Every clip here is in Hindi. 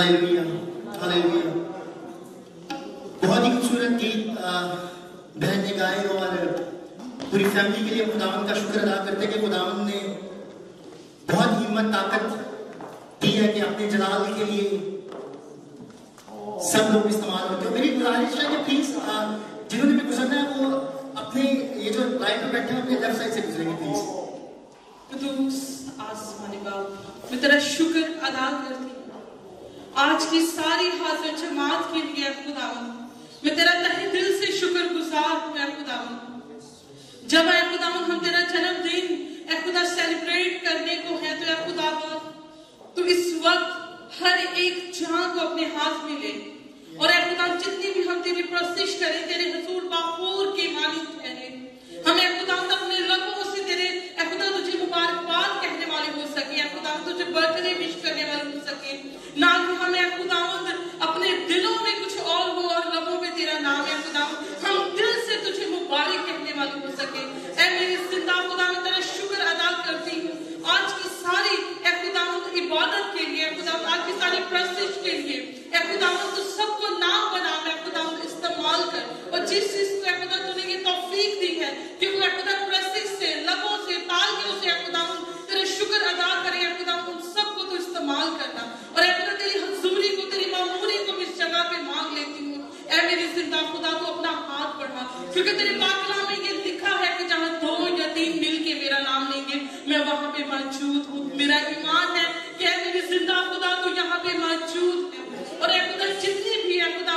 Hallelujah, hallelujah. बहुत ही खूबसूरत गीत बहन ने गाए और पूरी फैमिली के लिए खुदावन का शुक्र अदा करते हैं कि खुदावन ने बहुत हिम्मत ताकत दी है कि अपने जलाल के लिए सब लोग इस्तेमाल होते हैं। मेरी गुजारिश है कि प्लीज जिन्होंने भी गुजरना है वो अपने ये जो राइट में बैठे हैं अपने लेफ्ट साइड से गुजरेंगे प्लीज। मैं तेरा शुक्र अदा करती हूँ आज की सारी हाजिर जमात के लिए खुदावन। मैं तेरा तहे दिल से शुक्र गुजार हूँ खुदावन। जब ऐ खुदावन हम तेरा जन्मदिन ऐ खुदा सेलिब्रेट करने को है तो ऐ खुदावन तू इस वक्त हर एक जान को अपने हाथ में ले और ऐ खुदा जितनी भी हम तेरी प्रस्तुत करें तेरे हजूर बाखूर के मालिक ठहरे हम। ऐ खुदावन अपने रबों से तेरे ऐ खुदा तुझे मुबारकबाद कहने वाले हो सके, ऐ खुदावन तुझे बर्थडे विश करने वाले हो सके, ना कि हम ऐ खुदावन अपने दिलों में कुछ और हो और लबों पे तेरा नाम है खुदावन हम दिल से तुझे मुबारक कहने वाले हो सके। ऐ मेरे जिंदा खुदावन तेरा शुक्र अदा करती हूँ आज की सारी ऐ खुदावन इबादत के लिए, ऐ खुदावन आज की सारी प्रस्तुति के लिए। ऐ खुदावन तू सबको नाम बना, ऐ खुदावन इस्तेमाल कर और जिस चीज को ऐ खुदा तूने ये तौफीक दी है कि वो ऐ खुदा प्रस्तुति से लबों से ताल के उसे ऐ खुदावन तेरा शुक्र अदा करे। ऐ खुदावन उन सबको तू इस्तेमाल करना और ऐ खुदा तेरी हजूरी को तेरी मामूरी को इस जगह पे मांग लेती हूँ। ऐ मेरी जिंदा खुदा तू अपना हाथ बढ़ा क्योंकि तेरे पाकलाम में ये लिखा है कि जहाँ दो या तीन मिल के मेरा नाम लेंगे मैं वहाँ पे मौजूद हूँ। मेरा ईमान है कि ऐ मेरी जिंदा खुदा तू यहाँ पे मौजूद है और ऐ खुदा जितनी भी ऐ खुदा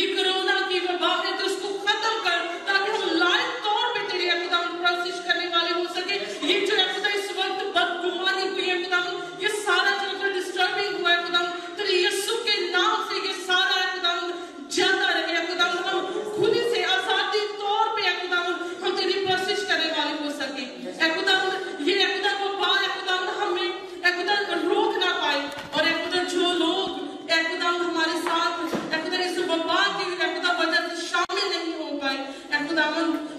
ये कोरोना की वबा है तो उसको खत्म कर ताकि हम लाइव तौर पे तेरी ऐ खुदा प्रस्तुत करने वाले हो सके। ये जो ऐ खुदा इस वक्त बदगुमान हुई है खुदा ये सारा जो तो डिस्टर्बिंग हुआ है खुदा तेरे यीशु के नाम से ये सारा ऐ खुदा जाता रहे। ऐ खुदा हम खुली से आजादी तौर पे ऐ खुदा हम तेरी प्रस्तुत करने वाले हो सके। ऐ खुदा ये ऐ खुदा वबा ऐ खुदा हमें ऐ खुदा रोक ना पाए और ऐ खुदा जो लोग ऐ खुदा हमारे साथ ऐ खुदा इस वबा की ऐ खुदा वजह से शामिल नहीं हो पाए ऐ खुदा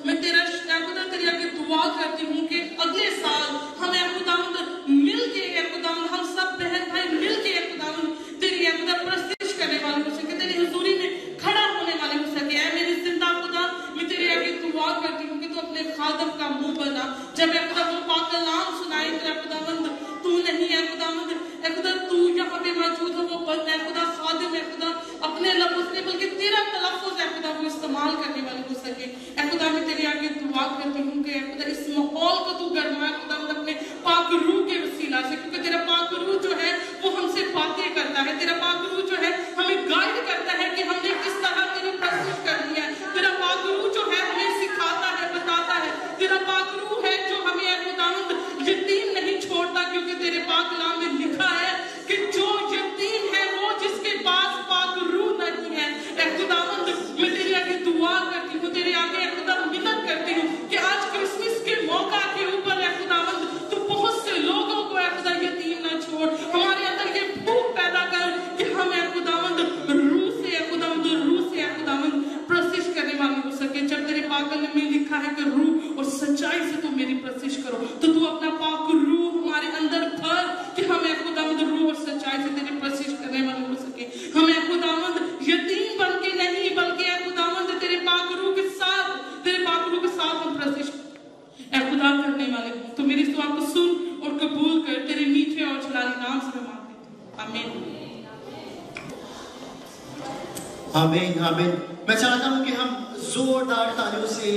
मैं तेरा ऐ खुदा तेरी आगे दुआ करती हूँ कि अगले साल हम ऐ खुदा मिल के ऐ खुदा हम सब बहन भाई मिल के ऐ खुदा तेरी ऐ खुदा प्रस्तुत करने वाले हो सके, तेरी हजूरी में खड़ा होने वाले हो सके। ऐ मेरी जिंदा खुदा मैं तेरे आगे दुआ करती हूँ कि तू अपने खादम का मुंह बना। जब ऐ खुदा वो पाक कलाम सुनाए तेरा खुदावंद तू नहीं है खुदावंद ऐ खुदा तू यहाँ पे मौजूद हो वो बंद ऐ खुदा खादम ऐ खुदा अपने लफ्ज़ नहीं बल्कि तेरा तलफ़ुज़ ऐ खुदा वो इस्तेमाल करने वाले हो सके। ऐ खुदा मैं तेरे आगे दुआ करती हूँ कि ऐ खुदा इस माहौल को तू गरमा खुदावंद अपने पाक रूह के वसीला से क्योंकि तेरा पाक रूह जो है वो हमसे बातें करता है, तेरा पाक रूह जो है हमें गाइड करता है कि हमने किस तरह तेरी प्रस्तुत करनी है। तेरा पाक रूह जो है हमें सिखाता है बताता है, तेरा पाक रूह है जो हमें ऐ खुदावंद यतीम नहीं छोड़ता क्योंकि तेरे पाक कलाम में लिखा है कि जो यतीम है वो जिसके पास पाक रूह नहीं है। ऐ खुदावंद मैं तेरे आगे दुआ करती हूँ, तेरे आगे ऐ खुदा मिन्नत करती हूँ कि आज क्रिसमस के मौका के ऊपर ऐ खुदावंद तू बहुत से लोगों को ऐ खुदा यतीम ना छोड़, हमारे अंदर ये भूख पैदा कर कि हम ऐ खुदावंद प्रस्तुत करने वाले हो सके। जब तेरे पाकल में लिखा है कि रूह और सच्चाई से तुम मेरी प्रस्तुत करो तो तू अपना पाक रूह हमारे अंदर भर कि हम ऐ खुदावंद रूह और सच्चाई से तेरी प्रस्तुत करने वाले हो सके। हम ऐ खुदावंद यतीम बन के नहीं बल्कि ऐ खुदावंद तेरे पाक रूह के साथ हम प्रस्तुत ऐ खुदा करने वाले हो। तो मेरी दुआ को सुन और कबूल कर, तेरे मीठे और जलाली नाम से मांगते आमीन आमीन आमीन। मैं चाहता हूँ कि हम जोरदार तालियों से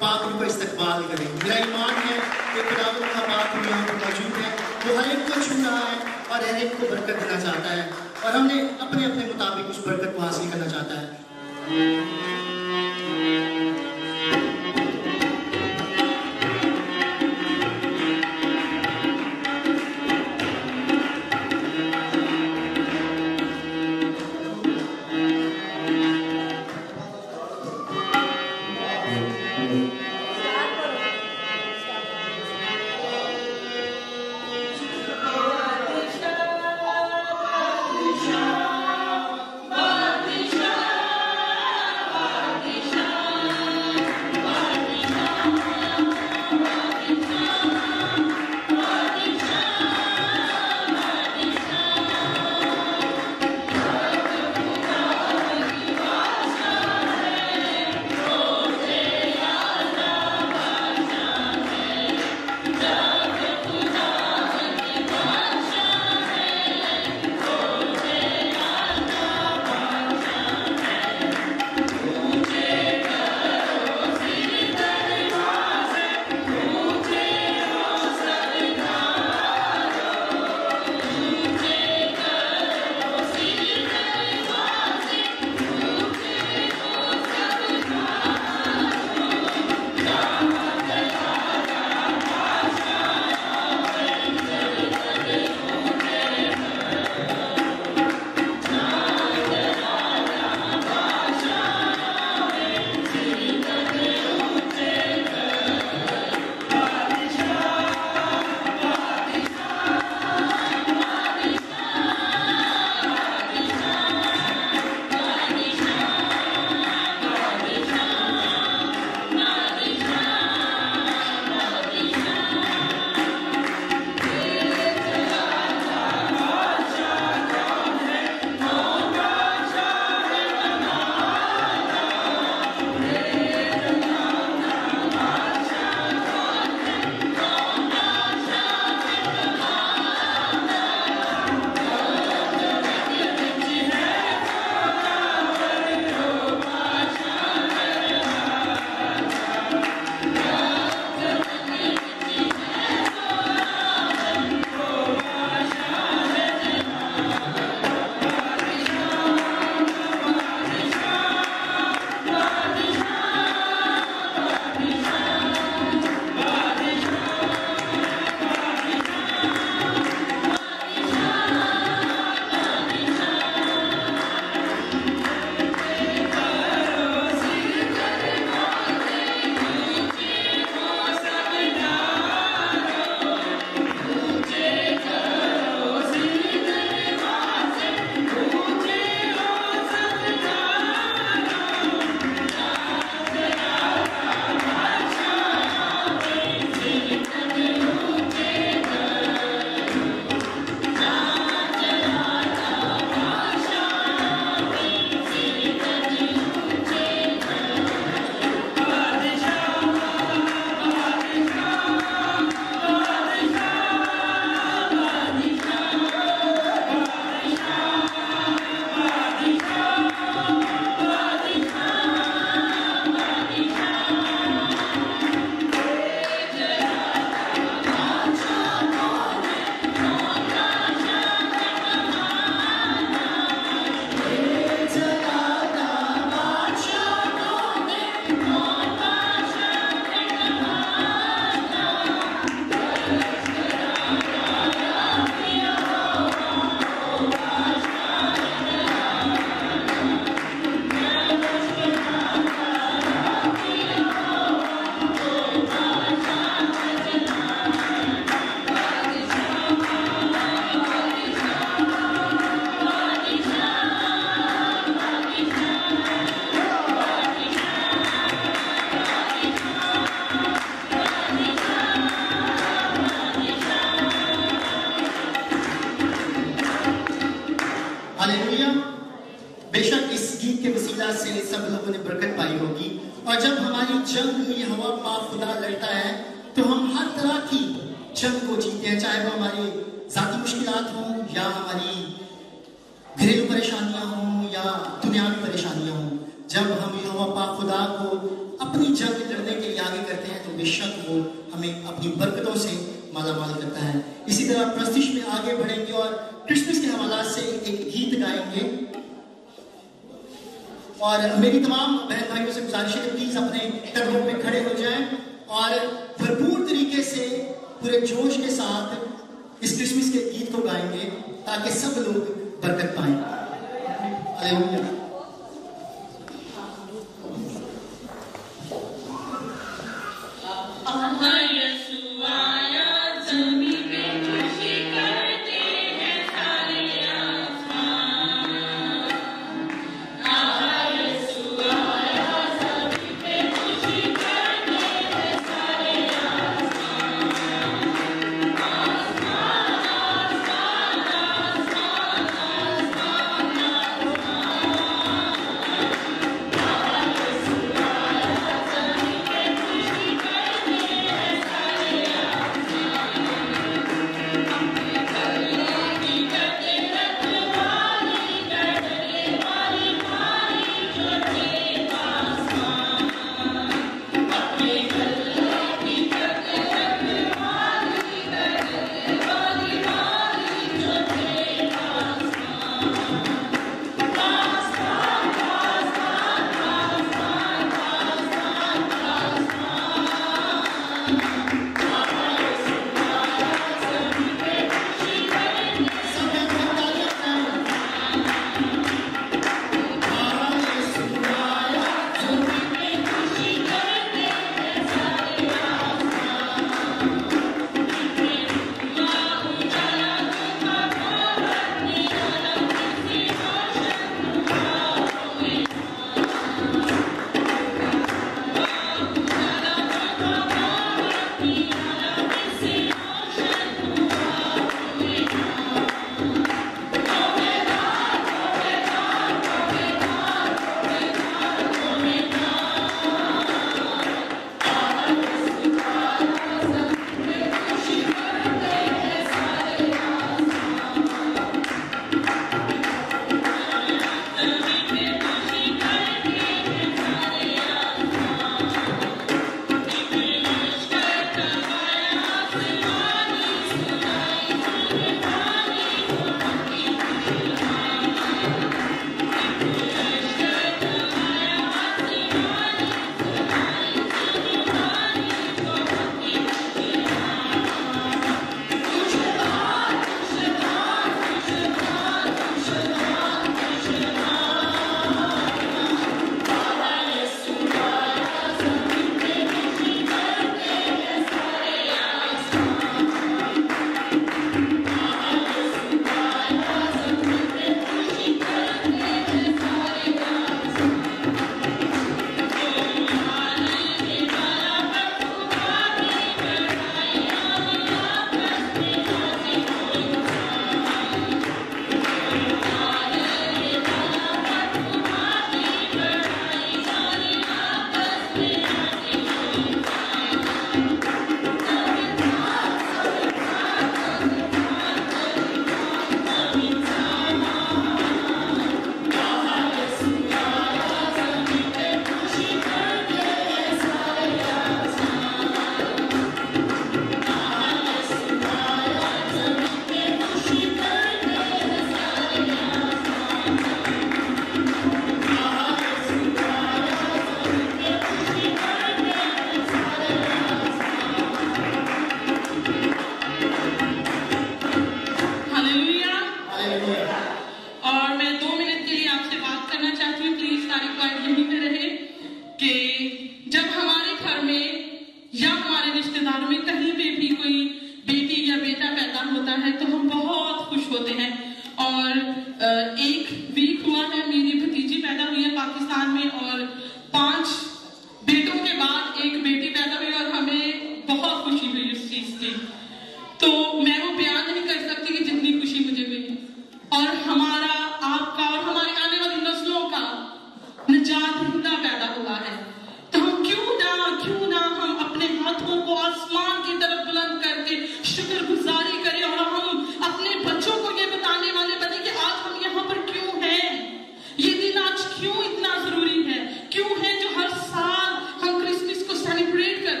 पाक रूह का इस्तकबाल करें। मेरा ईमान है कि खुदावंद का पाक रूह यहाँ पर मौजूद है, वो हर एक को छू रहा है और हर एक को बरकत देना चाहता है और हमने अपने अपने मुताबिक उस बरकत को हासिल करना चाहता है। वजह से सब लोगों ने बरकत पाई होगी। और जब हमारी जंग में हवा पाक खुदा लड़ता है तो हम हर तरह की जंग को जीते हैं, चाहे वो हमारी ज़ाती मुश्किलात हों या हमारी घरेलू परेशानियां हों या दुनियावी परेशानियां हों। जब हम यहोवा पाक खुदा को अपनी जंग लड़ने के लिए आगे करते हैं तो बेशक वो हमें अपनी बरकतों से मालामाल करता है। इसी तरह प्रस्तिश में आगे बढ़ेंगे और क्रिसमस के हवाला से एक गीत गाएंगे। और मेरी तमाम बहन भाइयों से गुजारिश है कि प्लीज अपने कदमों पे खड़े हो जाएं और भरपूर तरीके से पूरे जोश के साथ इस क्रिसमस के गीत को गाएंगे ताकि सब लोग बरकत पाएं। हालेलुया।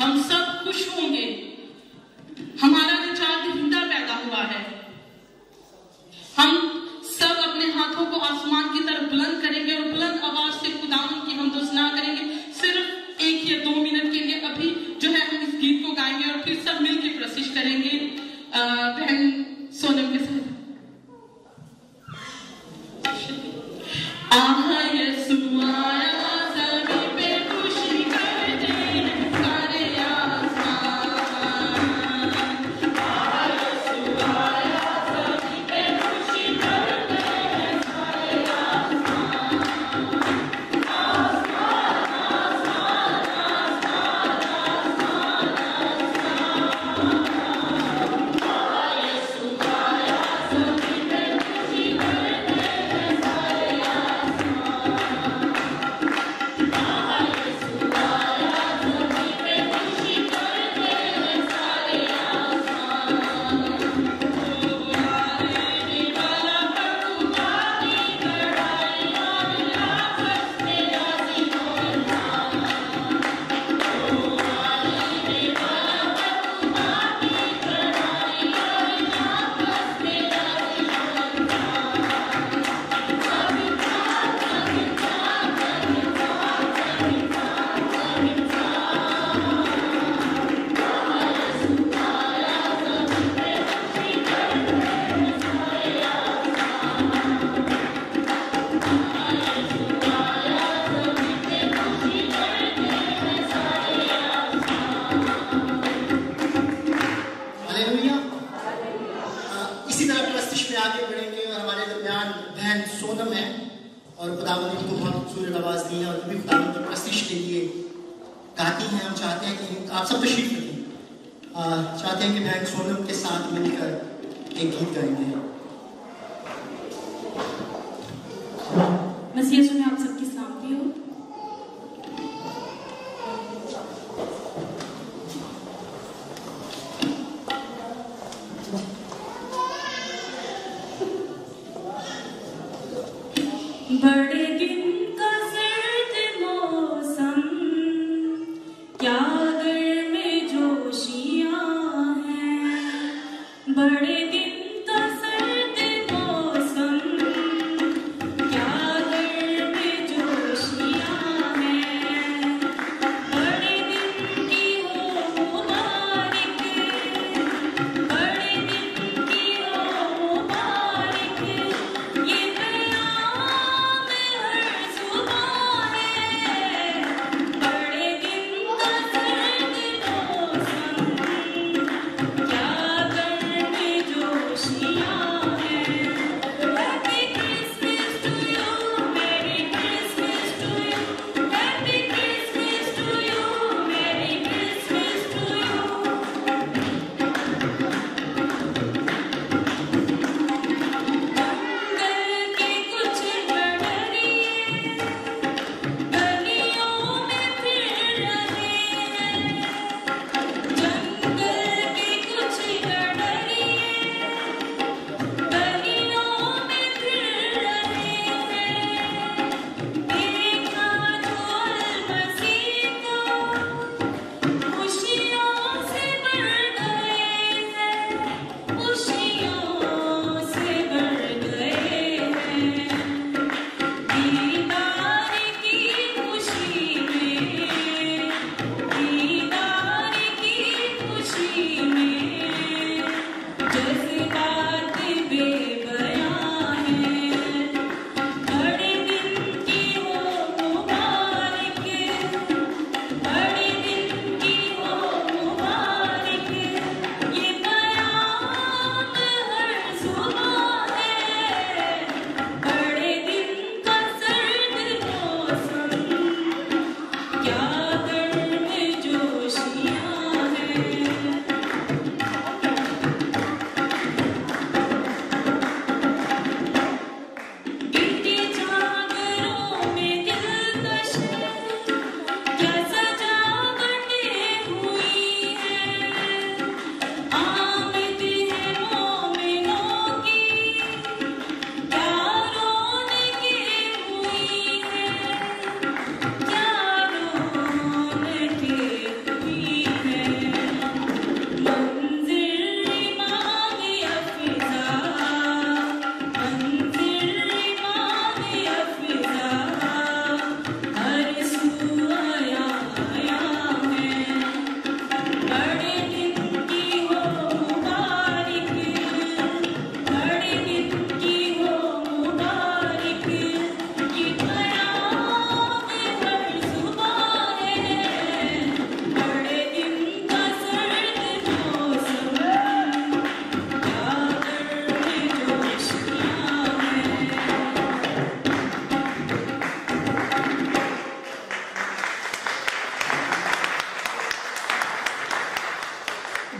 हम सब खुश होंगे। हमारा निजात दहिंदा पैदा हुआ है। हम सब अपने हाथों को आसमान की तरफ बुलंद करेंगे और बुलंद आवाज से खुदावंद की हमदोसना करेंगे। सिर्फ 1 या 2 मिनट के लिए अभी जो है हम इस गीत को गाएंगे और फिर सब मिलकर प्रस्तुत करेंगे। बहन सोनम के साथ और खुदावंद ने बहुत खूबसूरत आवाज दी है और भी खुदावंद की प्रस्तुति के लिए गाती हैं। हम चाहते हैं कि आप सब तशरीफ रखें, चाहते हैं कि बहन सोनम के साथ मिलकर एक गीत गाएंगे। मसीह यीशु में आप सबकी शांति हो। बड़े दिन का सर्द मौसम क्या घर में जोशियाँ हैं। बड़े दिन का सर्द मौसम क्या घर में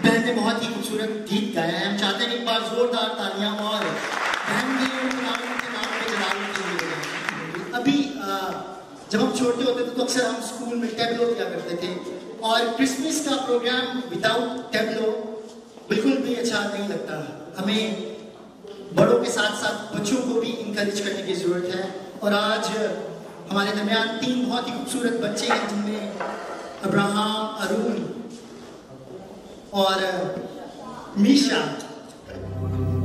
बहन ने बहुत ही खूबसूरत गीत गाया है। हम चाहते हैं एक बार जोरदार तालियां और बहन के नाम पे जलाने के लिए। अभी जब हम छोटे होते थे तो अक्सर हम स्कूल में टैबलो किया करते थे और क्रिसमस का प्रोग्राम विदाउट टैबलो बिल्कुल भी अच्छा नहीं लगता। हमें बड़ों के साथ साथ बच्चों को भी इंकरेज करने की ज़रूरत है। और आज हमारे दरमियान तीन बहुत ही खूबसूरत बच्चे हैं जिनमें अब्राहम, अरुण और मीशा।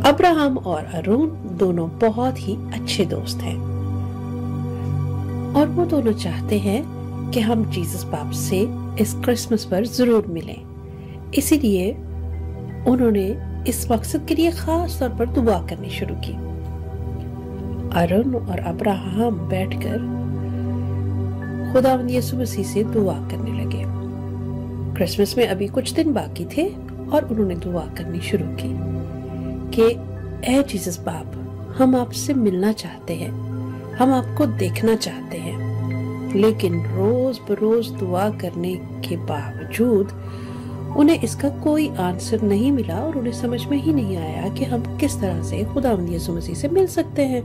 अब्राहम और अरुण दोनों बहुत ही अच्छे दोस्त हैं और वो दोनों चाहते हैं कि हम जीसस बाप से इस क्रिसमस पर ज़रूर मिलें। इसीलिए उन्होंने इस मकसद के लिए ख़ास तौर पर दुआ करनी शुरू की। अरुण और अब्राहम बैठकर खुदावंद यीशु मसीह से दुआ करने लगे। क्रिसमस में अभी कुछ दिन बाकी थे और उन्होंने दुआ करनी शुरू की कि ऐ जीसस बाप, हम आपसे मिलना चाहते हैं, हम आपको देखना चाहते हैं। लेकिन रोज बरोज दुआ करने के बावजूद उन्हें इसका कोई आंसर नहीं मिला और उन्हें समझ में ही नहीं आया कि हम किस तरह से खुदावंद यीशु मसीह से मिल सकते हैं।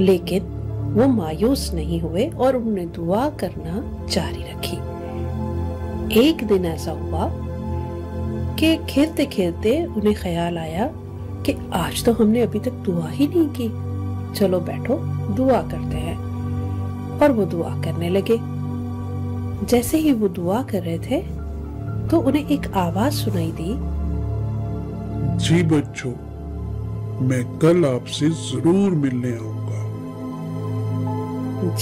लेकिन वो मायूस नहीं हुए और उन्होंने दुआ करना जारी रखी। एक दिन ऐसा हुआ कि खेलते खेलते उन्हें ख्याल आया कि आज तो हमने अभी तक दुआ ही नहीं की, चलो बैठो दुआ करते हैं। और वो दुआ करने लगे। जैसे ही वो दुआ कर रहे थे तो उन्हें एक आवाज सुनाई दी, जी बच्चों, मैं कल आपसे जरूर मिलने आऊंगा।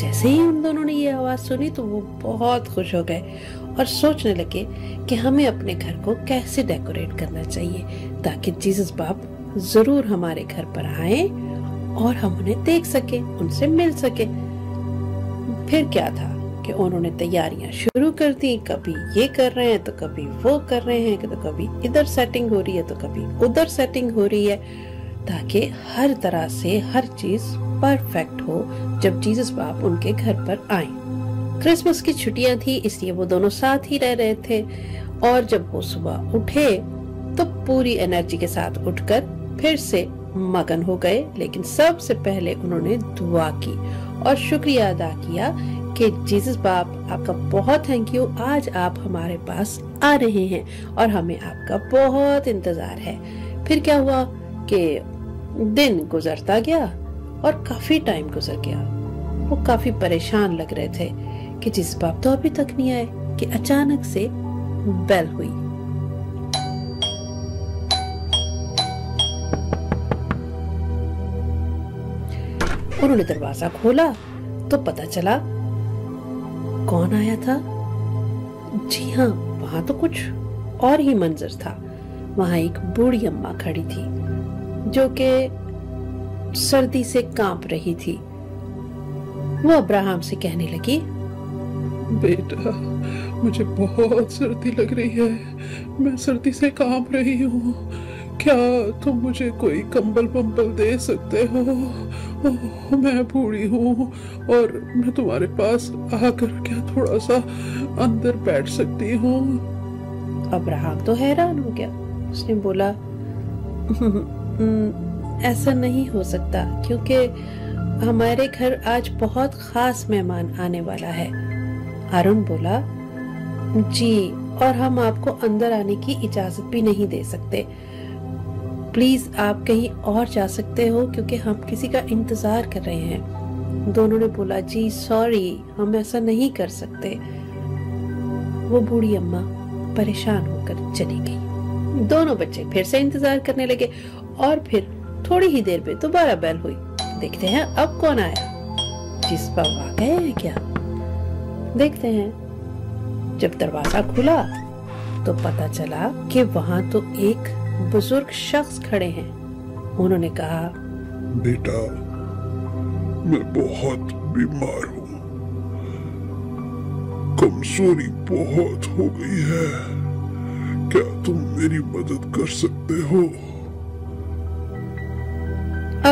जैसे ही उन दोनों ने ये आवाज सुनी तो वो बहुत खुश हो गए और सोचने लगे कि हमें अपने घर को कैसे डेकोरेट करना चाहिए ताकि जीसस बाप जरूर हमारे घर पर आए और हम उन्हें देख सके, उनसे मिल सके। फिर क्या था कि उन्होंने तैयारियां शुरू कर दी। कभी ये कर रहे हैं तो कभी वो कर रहे हैं, तो कभी इधर सेटिंग हो रही है तो कभी उधर सेटिंग हो रही है, ताकि हर तरह से हर चीज परफेक्ट हो जब जीसस बाप उनके घर पर आए। क्रिसमस की छुट्टियां थी इसलिए वो दोनों साथ ही रह रहे थे और जब वो सुबह उठे तो पूरी एनर्जी के साथ उठकर फिर से मगन हो गए। लेकिन सबसे पहले उन्होंने दुआ की और शुक्रिया अदा किया कि जीसस बाप, आपका बहुत थैंक यू, आज आप हमारे पास आ रहे हैं और हमें आपका बहुत इंतजार है। फिर क्या हुआ कि दिन गुजरता गया और काफी टाइम गुजर गया। वो काफी परेशान लग रहे थे कि जीसस बाप तो अभी तक नहीं आए कि अचानक से बेल हुई। उन्होंने दरवाजा खोला तो पता चला कौन आया था। जी हाँ, वहां तो कुछ और ही मंजर था। वहां एक बूढ़ी अम्मा खड़ी थी जो कि सर्दी से कांप रही थी। वो अब्राहम से कहने लगी, बेटा, मुझे बहुत सर्दी लग रही है, मैं सर्दी से कांप रही हूँ, क्या तुम तो मुझे कोई कंबल पंबल दे सकते हो? मैं बूढ़ी हूँ और मैं तुम्हारे पास आकर क्या थोड़ा सा अंदर बैठ सकती हूँ? अब्राहम तो हैरान हो गया। उसने बोला, ऐसा नहीं हो सकता क्योंकि हमारे घर आज बहुत खास मेहमान आने वाला है। अरुण बोला, जी, और हम आपको अंदर आने की इजाजत भी नहीं दे सकते, प्लीज आप कहीं और जा सकते हो क्योंकि हम किसी का इंतजार कर रहे हैं। दोनों ने बोला, जी सॉरी, हम ऐसा नहीं कर सकते। वो बूढ़ी अम्मा परेशान होकर चली गई। दोनों बच्चे फिर से इंतजार करने लगे और फिर थोड़ी ही देर में दोबारा बेल हुई। देखते हैं अब कौन आया, जिस पर आ गए हैं क्या, देखते हैं। जब दरवाजा खुला तो पता चला कि वहां तो एक बुजुर्ग शख्स खड़े हैं। उन्होंने कहा, बेटा, मैं बहुत बीमार हूँ, कमजोरी बहुत हो गई है, क्या तुम मेरी मदद कर सकते हो?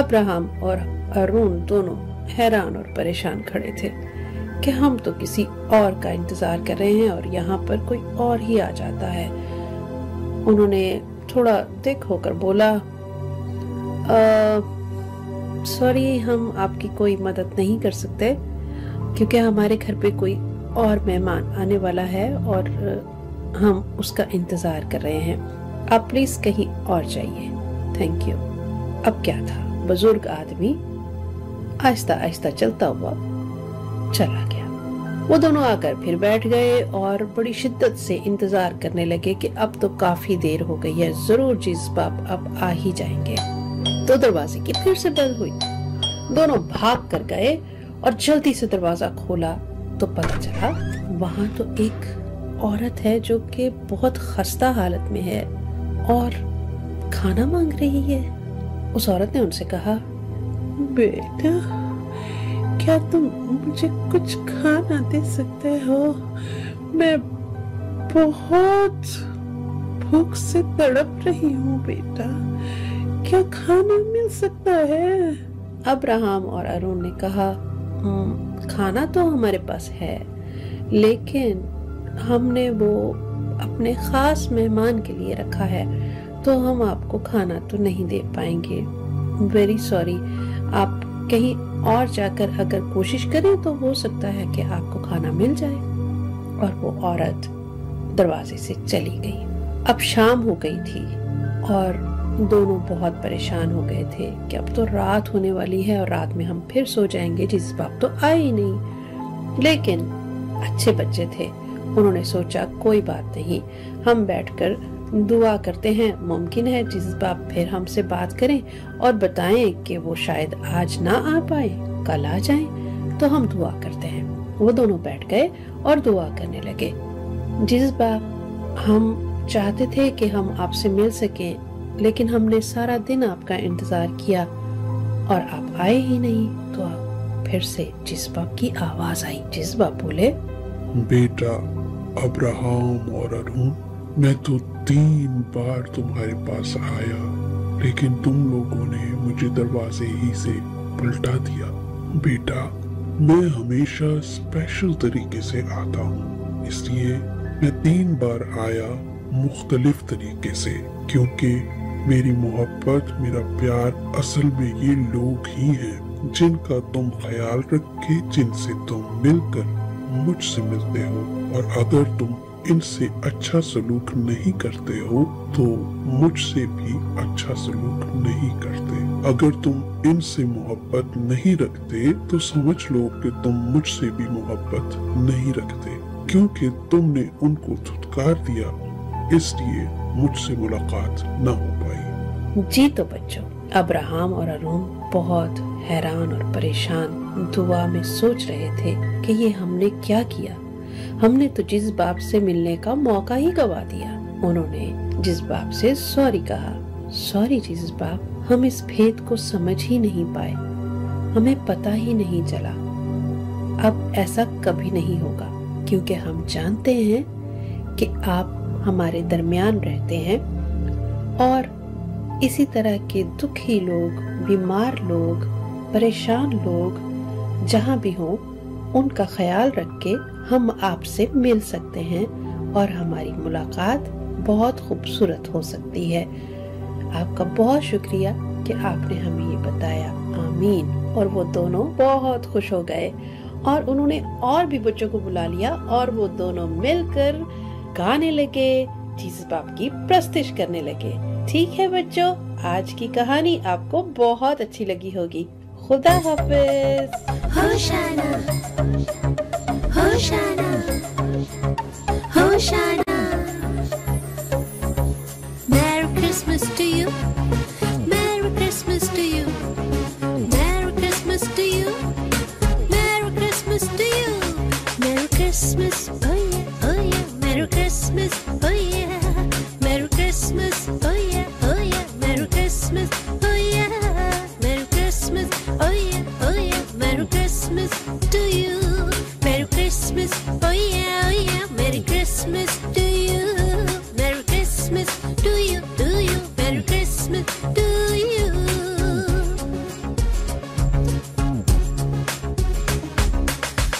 अब्राहम और अरुण दोनों हैरान और परेशान खड़े थे कि हम तो किसी और का इंतजार कर रहे हैं और यहाँ पर कोई और ही आ जाता है। उन्होंने थोड़ा दिक होकर बोला, सॉरी हम आपकी कोई मदद नहीं कर सकते क्योंकि हमारे घर पे कोई और मेहमान आने वाला है और हम उसका इंतज़ार कर रहे हैं, आप प्लीज़ कहीं और जाइए, थैंक यू। अब क्या था, बुजुर्ग आदमी आहिस्ता आहिस्ता चलता हुआ चला गया। वो दोनों आकर फिर बैठ गए और बड़ी शिद्दत से इंतजार करने लगे कि अब तो काफी देर हो गई है, जरूर जीस बाप अब आ ही जाएंगे। तो दरवाजे की फिर से बेल हुई, दोनों भाग कर गए और जल्दी से दरवाजा खोला तो पता चला वहां तो एक औरत है जो कि बहुत खस्ता हालत में है और खाना मांग रही है। उस औरत ने उनसे कहा, बेटा क्या तुम मुझे कुछ खाना दे सकते हो, मैं बहुत भूख से तड़प रही हूँ बेटा, क्या खाना मिल सकता है? अब्राहम और अरुण ने कहा, खाना तो हमारे पास है लेकिन हमने वो अपने खास मेहमान के लिए रखा है तो हम आपको खाना तो नहीं दे पाएंगे, वेरी सॉरी, आप कहीं और जाकर अगर कोशिश करें तो हो सकता है कि आपको खाना मिल जाए। और वो औरत दरवाजे से चली गई। अब शाम हो गई थी और दोनों बहुत परेशान हो गए थे कि अब तो रात होने वाली है और रात में हम फिर सो जाएंगे, जिस बाप तो आए ही नहीं। लेकिन अच्छे बच्चे थे, उन्होंने सोचा कोई बात नहीं, हम बैठकर दुआ करते हैं, मुमकिन है जिस बाप फिर हमसे बात करें और बताएं कि वो शायद आज ना आ पाए, कल आ जाएं, तो हम दुआ करते हैं। वो दोनों बैठ गए और दुआ करने लगे, जिस बाप हम चाहते थे कि हम आपसे मिल सकें लेकिन हमने सारा दिन आपका इंतजार किया और आप आए ही नहीं। तो आप फिर से जिस बाप की आवाज आई, जिस बाप बोले, बेटा अब्राहम और अरुण, मैं तो 3 बार तुम्हारे पास आया लेकिन तुम लोगों ने मुझे दरवाजे ही से पलटा दिया। बेटा मैं हमेशा स्पेशल तरीके से आता हूँ, इसलिए मैं 3 बार आया मुख्तलिफ तरीके से, क्योंकि मेरी मोहब्बत मेरा प्यार असल में ये लोग ही हैं जिनका तुम ख्याल रखे, जिनसे तुम मिलकर मुझसे मिलते हो, और अगर तुम इनसे अच्छा सलूक नहीं करते हो तो मुझसे भी अच्छा सलूक नहीं करते। अगर तुम इनसे मोहब्बत नहीं रखते तो समझ लो कि तुम मुझसे भी मोहब्बत नहीं रखते, क्योंकि तुमने उनको धुतकार दिया, इसलिए मुझसे मुलाकात ना हो पाई। जी तो बच्चों, अब्राहम और अरुण बहुत हैरान और परेशान दुआ में सोच रहे थे कि ये हमने क्या किया, हमने तो जिस बाप से मिलने का मौका ही गवा दिया। उन्होंने जिस बाप से सॉरी कहा, सॉरी जिस बाप, हम इस भेद को समझ ही नहीं पाए, हमें पता ही नहीं चला, अब ऐसा कभी नहीं होगा क्योंकि हम जानते हैं कि आप हमारे दरमियान रहते हैं और इसी तरह के दुखी लोग, बीमार लोग, परेशान लोग जहाँ भी हों उनका ख्याल रख के हम आपसे मिल सकते हैं और हमारी मुलाकात बहुत खूबसूरत हो सकती है। आपका बहुत शुक्रिया कि आपने हमें ये बताया, आमीन। और वो दोनों बहुत खुश हो गए और उन्होंने और भी बच्चों को बुला लिया और वो दोनों मिलकर गाने लगे, जीसस बाप की प्रस्तुति करने लगे। ठीक है बच्चों, आज की कहानी आपको बहुत अच्छी लगी होगी। खुदा हाफिज। होशाना hosanna hosanna, merry Christmas to you, merry Christmas to you, merry Christmas to you, merry Christmas to you, merry Christmas, oh yeah merry Christmas, oh yeah merry Christmas, oh yeah merry Christmas, oh yeah merry Christmas, oh yeah, Merry Christmas to you, Merry Christmas, oh yeah, Merry Christmas to you, Merry Christmas to you, to you, Merry Christmas to you.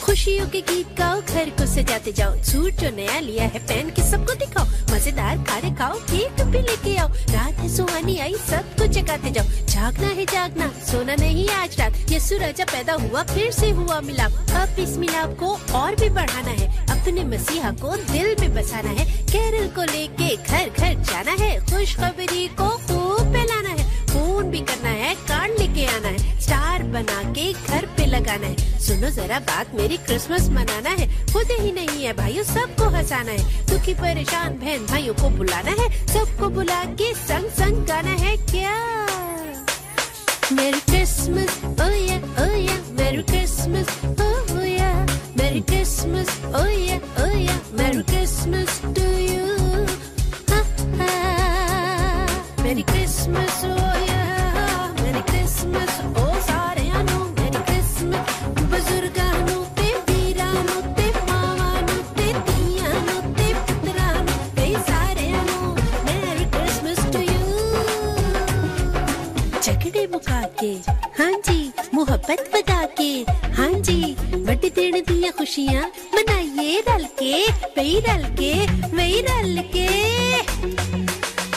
खुशियों के गीत गाओ, घर को सजाते जाओ, सूट जो नया लिया है पहन के सबको दिखाओ, मजेदार खारे खाओ केक भी लेके आओ, रात है सुहानी आई सबको जगाते जाओ, जागना है जागना सोना नहीं आज रात, ये सूरज जब पैदा हुआ फिर से हुआ मिलाप, अब इस मिलाप को और भी बढ़ाना है, अपने मसीहा को दिल में बसाना है, केरल को लेके घर घर जाना है, खुशखबरी को खूब फैलाना है, फोन भी करना है कार्ड लेके आना है, स्टार बना के घर पे लगाना है, सुनो जरा बात मेरी क्रिसमस मनाना है, खुद ही नहीं है भाइयों सबको हंसाना है, दुखी परेशान बहन भाइयों को बुलाना है, सबको बुला के संग संग गाना है क्या मेरी Christmas oh yeah merry Christmas oh yeah merry Christmas oh yeah merry Christmas to you merry Christmas oh yeah merry Christmas ओ सारे आनो मेरी क्रिसमस बुजुर्ग आनो ते वीरा आनो ते मावा आनो ते तिया आनो ते पुत्रा आनो ते सारे आनो मेरी क्रिसमस टू यू। झगड़े मुका के हाँ जी मोहब्बत बता के हाँ जी बर्थडे दिन दिया खुशियाँ मनाइए रल के वही रल के वही रल के।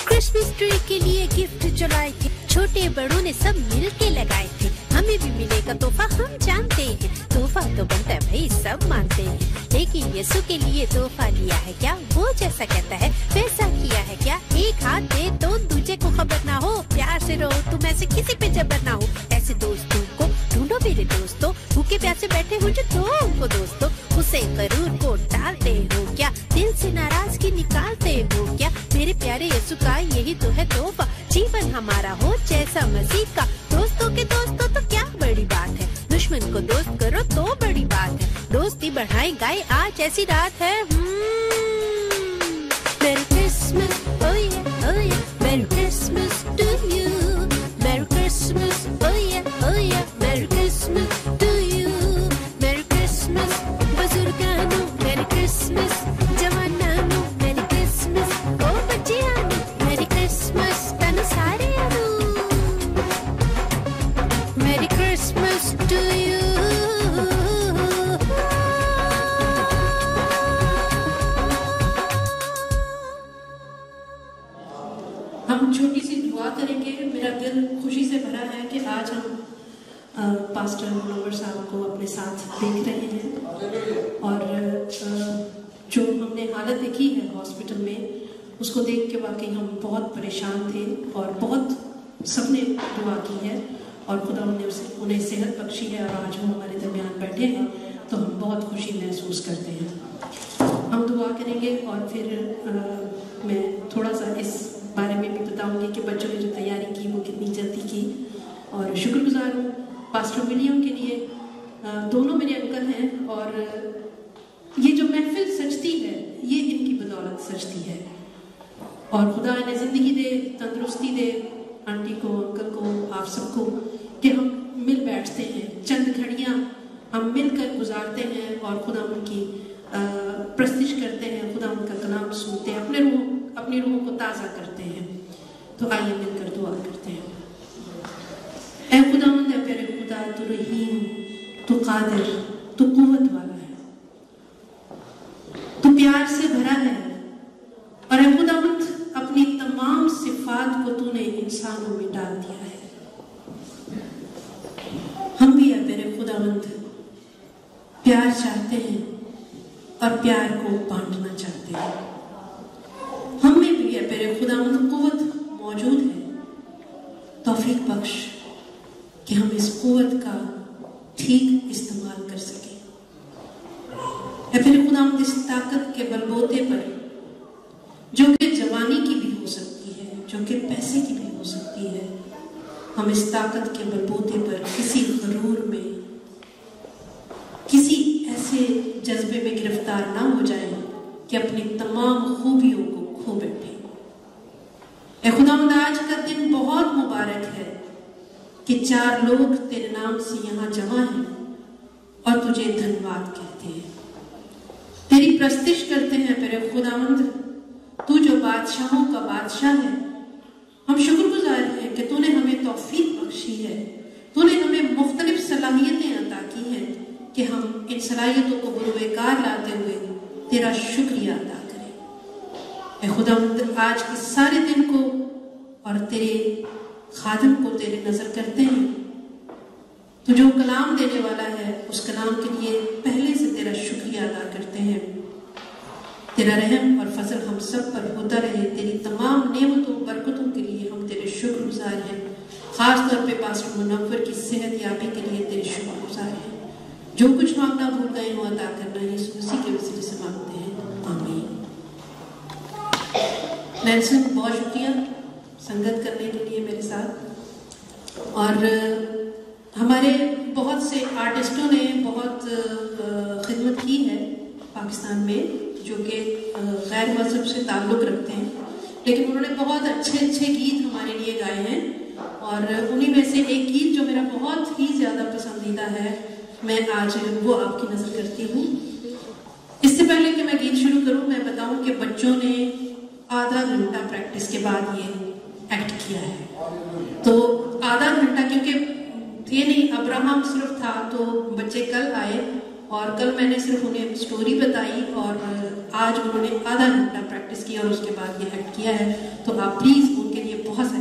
क्रिसमस ट्री के लिए गिफ्ट चुराए थे, छोटे बड़ों ने सब मिल के लगाए थे, हमें भी मिलेगा तोहफा हम जानते हैं, तोहफा तो बनता है भाई सब मानते हैं, लेकिन यीशु के लिए तोहफा लिया है क्या, वो जैसा कहता है वैसा किया है क्या, एक हाथ दे तो दूजे को खबर ना हो, प्यार से रहो तुम ऐसे किसी पे जबर ना हो, ऐसे दोस्तों को ढूंढो मेरे दोस्तों, भूखे प्यासे बैठे हो जो दो उनको दोस्तों, उसे करूर को डालते हो क्या, दिल से नाराजगी निकालते हो क्या, मेरे प्यारे यीशु का यही तो है तोहफा, जीवन हमारा हो जैसा मसीह का, दोस्तों के दोस्तों तो क्या बड़ी बात है, दुश्मन को दोस्त करो तो बड़ी बात है, दोस्ती बढ़ाए गाए आज ऐसी रात है। मेरी Christmas oh yeah merry Christmas to you merry Christmas oh yeah merry Christmas to you merry Christmas बुजुर्ग आनो मेरी क्रिसमस जवान आनो मेरी क्रिसमस ओ बच्चे आनो मेरी क्रिसमस तन सारे आनो मेरी क्रिसमस टू यू। हम छोटी सी दुआ करेंगे। मेरा दिल खुशी से भरा है कि आज हम पास्टर मनोवर साहब को अपने साथ देख रहे हैं और जो हमने हालत देखी है हॉस्पिटल में उसको देख के वाकई हम बहुत परेशान थे और बहुत सबने दुआ की है और खुदा ने उन्हें सेहत बख्शी है और आज वो हमारे दरमियान बैठे हैं तो हम बहुत खुशी महसूस करते हैं। हम दुआ करेंगे और फिर मैं थोड़ा सा इस बारे में भी बताऊंगी कि बच्चों ने जो तैयारी की वो कितनी जल्दी की और शुक्रगुजार हूँ पास्टर विलियम के लिए। दोनों मेरे अंकल हैं और ये जो महफिल सजती है ये इनकी बदौलत सजती है और खुदा ने ज़िंदगी दे, तंदुरुस्ती दे आंटी को, अंकल को, आप सबको कि हम मिल बैठते हैं, चंद घड़ियाँ हम मिलकर गुजारते हैं और खुदा उनकी प्रस्तिश करते हैं, खुदा उनका कलाम सुनते हैं, अपने रूहों को ताज़ा करते हैं। तो आइए मिलकर दुआ करते हैं। ऐ खुदावंद ऐ प्यारे खुदा, तू रहीम, तू कादिर, तू कुव्वत वाला है, तू प्यार से भरा है और ऐ खुदावंद अपनी तमाम सिफात को तूने इंसानों में डाल दिया है। हम भी ऐ प्यारे खुदावंद प्यार चाहते हैं और प्यार को बांटना चाहते हैं। हम में भी प्यारे खुदावंद कुव्वत मौजूद है, तौफीक बख्श कि हम इस कुव्वत का ठीक इस्तेमाल कर सकें। प्यारे खुदावंद इस ताकत के बलबोते पर जो कि जवानी की भी हो सकती है, जो कि पैसे की भी हो सकती है, हम इस ताकत के बलबोते पर किसी गरूर में, किसी ऐसे जज्बे में गिरफ्तार ना हो जाए कि अपनी तमाम खूबियों को खो बैठे। ऐ खुदावंद आज का दिन बहुत मुबारक है कि 4 लोग तेरे नाम से यहाँ जमा हैं और तुझे धन्यवाद कहते हैं, तेरी प्रस्तिश करते हैं। प्यारे खुदावंद, तू जो बादशाहों का बादशाह है, हम शुक्रगुजार हैं कि तूने हमें तौफीक बख्शी है, तूने हमें मुख्तलिफ सलाहियतें अता की हैं कि हम इन सलाहियतों को बुलवेकार लाते हुए तेरा शुक्रिया अदा करें। ए खुदावंद, आज के सारे दिन को और तेरे खादिम को तेरे नजर करते हैं। तू जो कलाम देने वाला है उस कलाम के लिए पहले से तेरा शुक्रिया अदा करते हैं। तेरा रहम और फजल हम सब पर होता रहे। तेरी तमाम नेमतों बरकतों के लिए हम तेरे शुक्रगुजार हैं। खास तौर पे पास्टर मुनव्वर की सेहत याबी के लिए तेरे शुक्रगुजार हैं। जो कुछ मांगना भूल गए हो अदा करना है, इस उसी के वसीले से मांगते हैं, आमीन। नैनसन, बहुत शुक्रिया संगत करने के लिए मेरे साथ। और हमारे बहुत से आर्टिस्टों ने बहुत खिदमत की है पाकिस्तान में, जो कि गैर मजहब से ताल्लुक़ रखते हैं, लेकिन उन्होंने बहुत अच्छे अच्छे गीत हमारे लिए गाए हैं। और उन्हीं में से एक गीत जो मेरा बहुत ही ज़्यादा पसंदीदा है, मैं आज वो आपकी नज़र करती हूँ। इससे पहले कि मैं गीत शुरू करूँ, मैं बताऊँ कि बच्चों ने आधा घंटा प्रैक्टिस के बाद ये एक्ट किया है। तो आधा घंटा, क्योंकि थे नहीं, अब्राहम सिर्फ था, तो बच्चे कल आए और कल मैंने सिर्फ उन्हें स्टोरी बताई और आज उन्होंने आधा घंटा प्रैक्टिस किया और उसके बाद ये एक्ट किया है। तो आप प्लीज उनके लिए बहुत सारी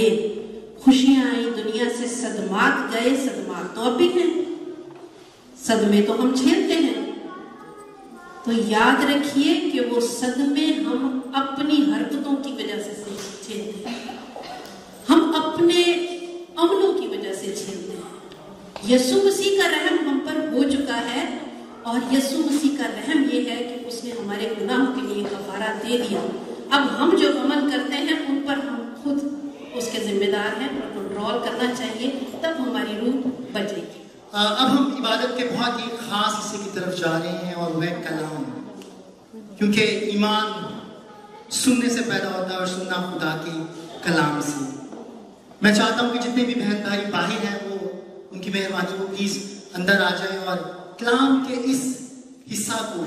रहे, खुशियां आई, दुनिया से सदमात गए, सदमात तो भी हैं, सदमे तो हम झेलते हैं। तो याद रखिए कि वो सदमे हम अपनी हरकतों की वजह से झेलते हैं, हम अपने अमलों की वजह से झेलते हैं। यीशु मसीह का रहम हम पर हो चुका है और यीशु मसीह का रहम ये है कि उसने हमारे गुनाहों के लिए कफारा दे दिया। अब हम जो अमल करते हैं उन पर हम खुद उसके जिम्मेदार हैं और कंट्रोल करना चाहिए, तब हमारी रूह बचेगी। अब हम इबादत के बहुत ही खास हिस्से की तरफ जा रहे हैं और वह कलाम, क्योंकि ईमान सुनने से पैदा होता है और सुनना खुदा के कलाम से। मैं चाहता हूँ कि जितने भी बहन भाई बाहर हैं वो उनकी मेहरबानी वो प्लीज़ अंदर आ जाए और कलाम के इस हिस्सा को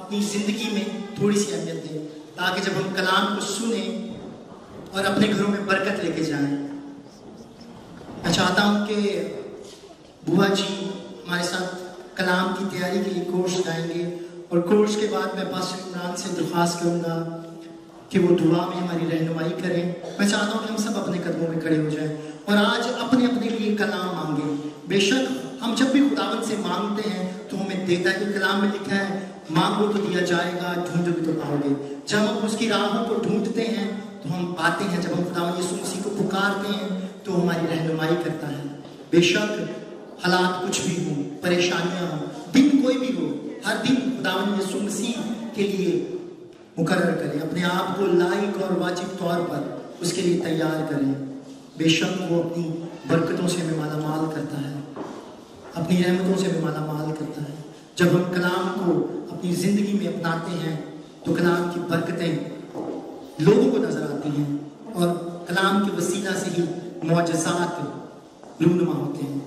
अपनी ज़िंदगी में थोड़ी सी अहमियत दें, ताकि जब हम कलाम को सुने और अपने घरों में बरकत लेके जाएं। मैं चाहता हूँ कि बुआ जी हमारे साथ कलाम की तैयारी के लिए कोर्स लाएंगे और कोर्स के बाद मैं पास्टर इमरान से दरख्वास्त करूँगा कि वो दुआ में हमारी रहनुमाई करें। मैं चाहता हूँ कि हम सब अपने कदमों में खड़े हो जाएं और आज अपने अपने लिए कलाम मांगे। बेशक हम जब भी खुदावंद से मांगते हैं तो हमें देता है, कि कलाम में लिखा है मांगो तो दिया जाएगा, ढूंढो भी तो पाओगे। जब हम उसकी राहों को ढूंढते हैं तो हम पाते हैं, जब हम खुदावंद यीशु मसीह को पुकारते हैं तो हमारी रहनुमाई करता है। बेशक हालात कुछ भी हों, परेशानियाँ हों, दिन कोई भी हो, हर दिन खुदावंद यीशु मसीह के लिए मुकर्रर करें, अपने आप को लायक और वाजिब तौर पर उसके लिए तैयार करें। बेशक वो अपनी बरकतों से भी माला माल करता है, अपनी रहमतों से भी माला माल करता है। जब हम कलाम को अपनी ज़िंदगी में अपनाते हैं तो कलाम की बरकतें लोगों को नजर आती हैं और कलाम के वसीला से ही मौजज़ात रूनुमा होते हैं।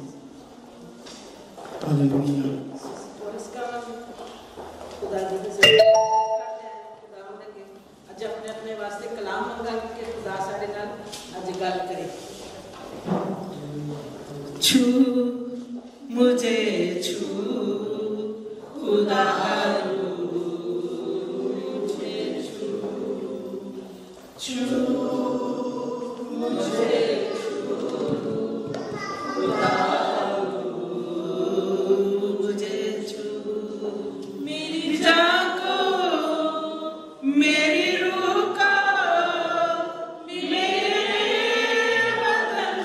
जब अपने अपने वास्ते कलाम मंगाएंगे कि खुदा सारे नाल आज गल करे। छू मुझे छू खुदा, मुझे छू, छू मुझे छू खुदा, मुझे छू मेरी जान को, मेरी मेरी रूह को, मेरे बदन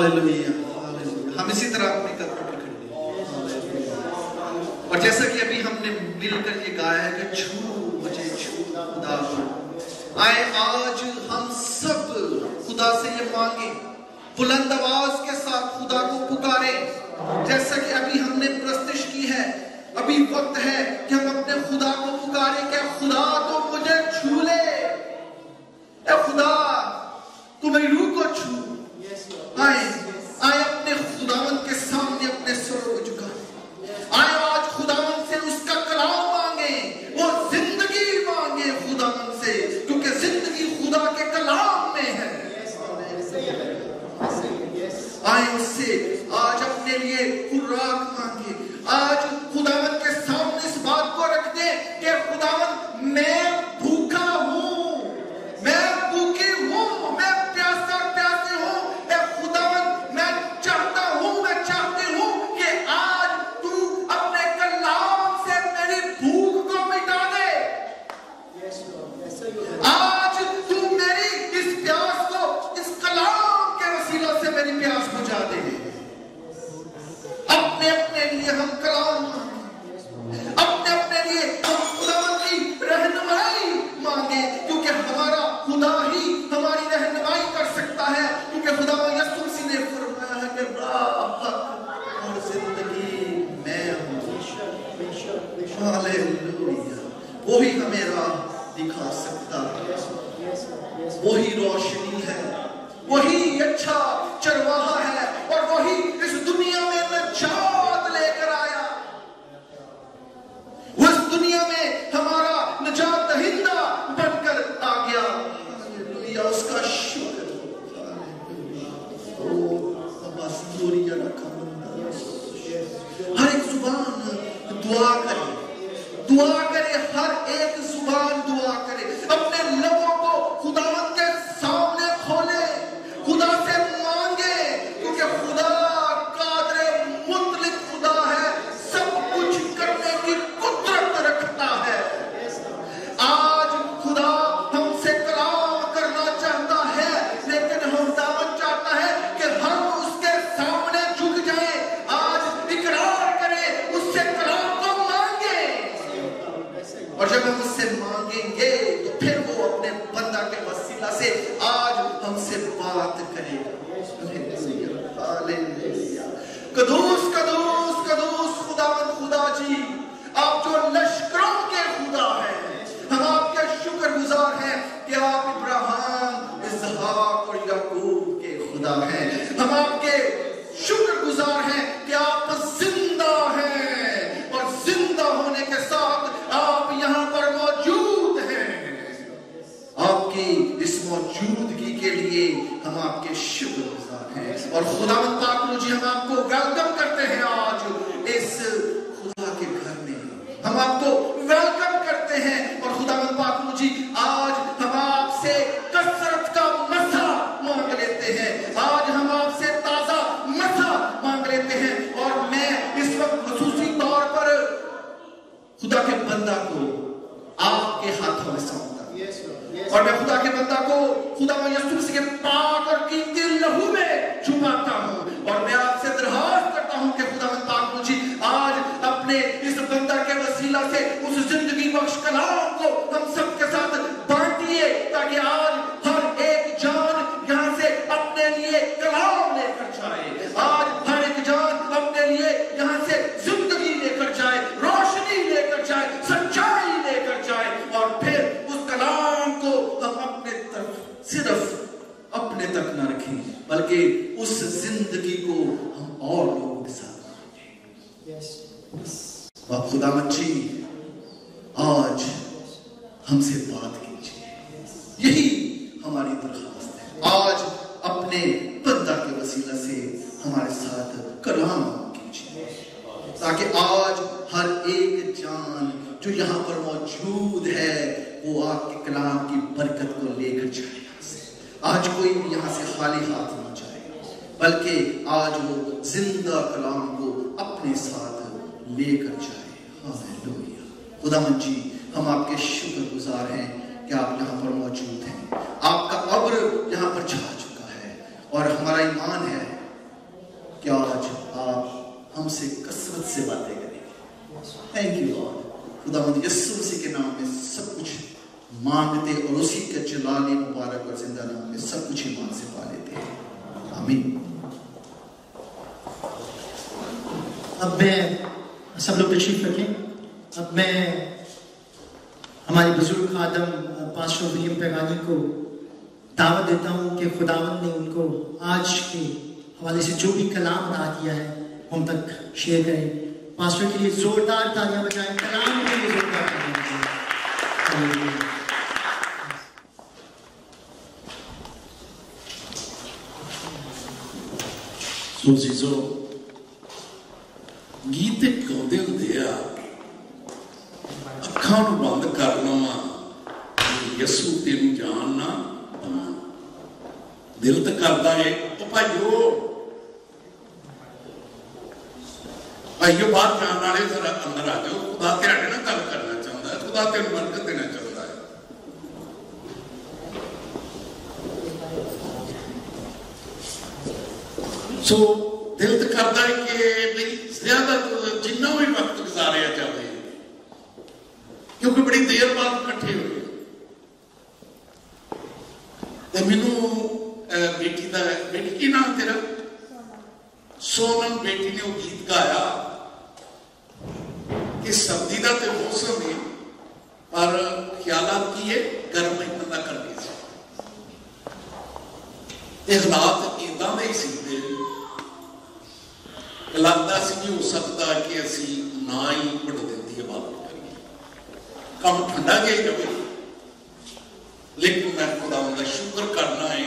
हालेलुया, हालेलुया। हम इसी तरह अपनी कब्र पर खड़े हैं और जैसा कि अभी हमने मिलकर ये गाया है कि छू मुझे छू खुदा, आए आज हम सब खुदा से ये मांगे, बुलंद आवाज के साथ खुदा को पुकारे। जैसा कि अभी हमने प्रस्तुत की है, अभी वक्त है कि हम अपने खुदा को पुकारे। क्या खुदा तो मुझे छू ले, ए खुदा तू मेरी रूह को छू। आए आए अपने खुदावंद के सामने अपने सर को झुकाए। आए आज खुदावंद से उसका कलाम मांगे, वो जिंदगी मांगे खुदावंद से, क्योंकि जिंदगी खुदा के कलाम में है। आए उससे आज अपने लिए खुराक मांगे। आज खुदावंद के सामने इस बात को रख दे कि खुदावंद मैं भूखा हूँ, मैं भूखी हूँ, मैं प्यासा प्यासी हूँ। ए खुदावंद मैं चाहता हूँ, मैं चाहती हूँ कि आज तू अपने कलाम से मेरी भूख को मिटा दे। आज तू मेरी इस प्यास को इस कलाम के वसीला से मेरी प्यास बुझा दे। अपने अपने लिए हम कलाम मांगे, अपने अपने लिए हम खुदावंद की रहनुमाई मांगे, क्योंकि हमारा खुदा ही हमारी रहनुमाई कर सकता है। क्योंकि खुदावंद यीशु मसीह ने फरमाया है कि राह और जिंदगी मैं हूँ। हालेलुया, वही हमें राह दिखा सकता है, वही रोशनी है, वही अच्छा चरवाहा है, और वही इस दुनिया में नजात लेकर आया। उस दुनिया में हमारा नजात दहिंदा बनकर आ गया। हालेलुया, उसका शुक्र हो। हालेलुया, ओ बाबा सूरिया रखा बंदा। हर एक जुबान दुआ करे, दुआ करे, हर एक जुबान दुआ करे। अपने लबों को खुदावंद के सामने खोले, खुदा से मांगे, क्योंकि खुदा कादरे मुतलिक खुदा है, सब कुछ करने की कुदरत रखता है। आज खुदा हमसे कलाम करना चाहता है, लेकिन हम दावन चाहता है कि हम उसके सामने झुक जाएं। आज इकरार करें, उससे कलाम को मांगे, और जब हम उससे मांगेंगे तो फिर वो अपने बंदा के वसीला से आज हमसे बात करेगा। हालेलुया, कदूस कदूस कदूस खुदावंद खुदा जी, आप जो लश्करों के खुदा हैं, हम आपके शुक्रगुजार हैं कि आप इब्राहिम, इसहाक और याकूब के खुदा हैं। हम आपके शुक्रगुजार हैं कि आप जिंदा हैं, और जिंदा होने के साथ आप यहाँ पर मौजूद हैं। आपकी इस मौजूदगी के लिए हम आपके शुक्रगुजार हैं, और खुदावंद पाक जी हम आपको वेलकम करते हैं। आज इस खुदा के घर में हम आपको वेलकम करते हैं, और खुदावंद पाक जी आज हम आपसे कसरत का मसा मांग लेते हैं, आज हम आपसे ताजा मसा मांग लेते हैं। और मैं इस वक्त खसूसी तौर पर खुदा के बंदा को आपके हाथों में सौंपता हूं, और मैं खुदा के बंदा को खुदा यीशु मसीह के पाक और कीमती लहू में छुपाता हूँ। और मैं आपसे दरखास्त करता हूँ कि खुदावंद पाक मुझे आज अपने इस बंदा के वसीला से उस जिंदगी बख्श कलाम को हम सबके साथ बांटिए, ताकि आज हर एक जान यहाँ से अपने लिए कलाम लेकर जाए। आज हर एक जान अपने लिए यहाँ से जिंदगी लेकर जाए, रोशनी लेकर जाए, सच्चाई लेकर जाए, और फिर को हम अपने तक सिर्फ अपने तक न रखें, बल्कि उस जिंदगी को हम और लोगों के साथ बाप खुदा मची आज हमसे बात कीजिए। यही हमारी दरखास्त है, आज अपने बंदा के वसीला से हमारे साथ कलाम कीजिए, ताकि आज हर एक जान जो यहाँ पर मौजूद है वो आपके कलाम की बरकत को लेकर जाए। आज कोई भी यहाँ से खाली हाथ ना जाए, बल्कि आज वो जिंदा कलाम को अपने साथ लेकर जाए। हालेलुया, खुदावंद जी हम आपके शुक्रगुजार हैं कि आप यहाँ पर मौजूद हैं, आपका अब्र यहाँ पर छा चुका है, और हमारा ईमान है कि आज आप हमसे कसरत से बातें करेंगे। Thank you Lord. खुदावंद यीशु मसीह के नाम में सब कुछ मांगते और उसी के जलाल मुबारक और जिंदा नाम में सब कुछ ईमान से पा लेते हैं। आमीन। अब मैं सब लोग तशरीफ रखें। अब मैं हमारे बुजुर्ग आदम पाशो वहीम पैगानी को दावत देता हूँ कि खुदावंद ने उनको आज के हवाले से जो भी कलाम अदा किया है हम तक शेयर करें। पास्टर के लिए जोरदार तालियां बजाएं। कलाम के लिए जोरदार तालियां बजाएं। सुजीजो गीत गाते होंगे अखां बंद कर लवा यसू तेन जान ना दिल तो करता है। भाईओ भाईओ बाहर जाने वाले जरा अंदर आ जाओ। खुदा तेरे ना गल करना चाहता है। खुदा तेन बरकत देना चाहता है। सो दिल तो करता है कि ज्यादा जिन्ना भी वक्त गुजारे जाए क्योंकि बड़ी देर बाद इकट्ठे हो गए। मैनू बेटी का बेटी की नाम तेरा सोनम बेटी ने वो गीत गाया कि सर्दी का तो मौसम है पर ख्याल की है गर्म महीना का करनी चाहिए। ये हालात इदा ही सीधे लगता हो सकता है कि असी ना ही बढ़ देती आबादी करिए काम ठंडा गया जाए। लेकिन मैं खुदावंद का शुक्र करना है।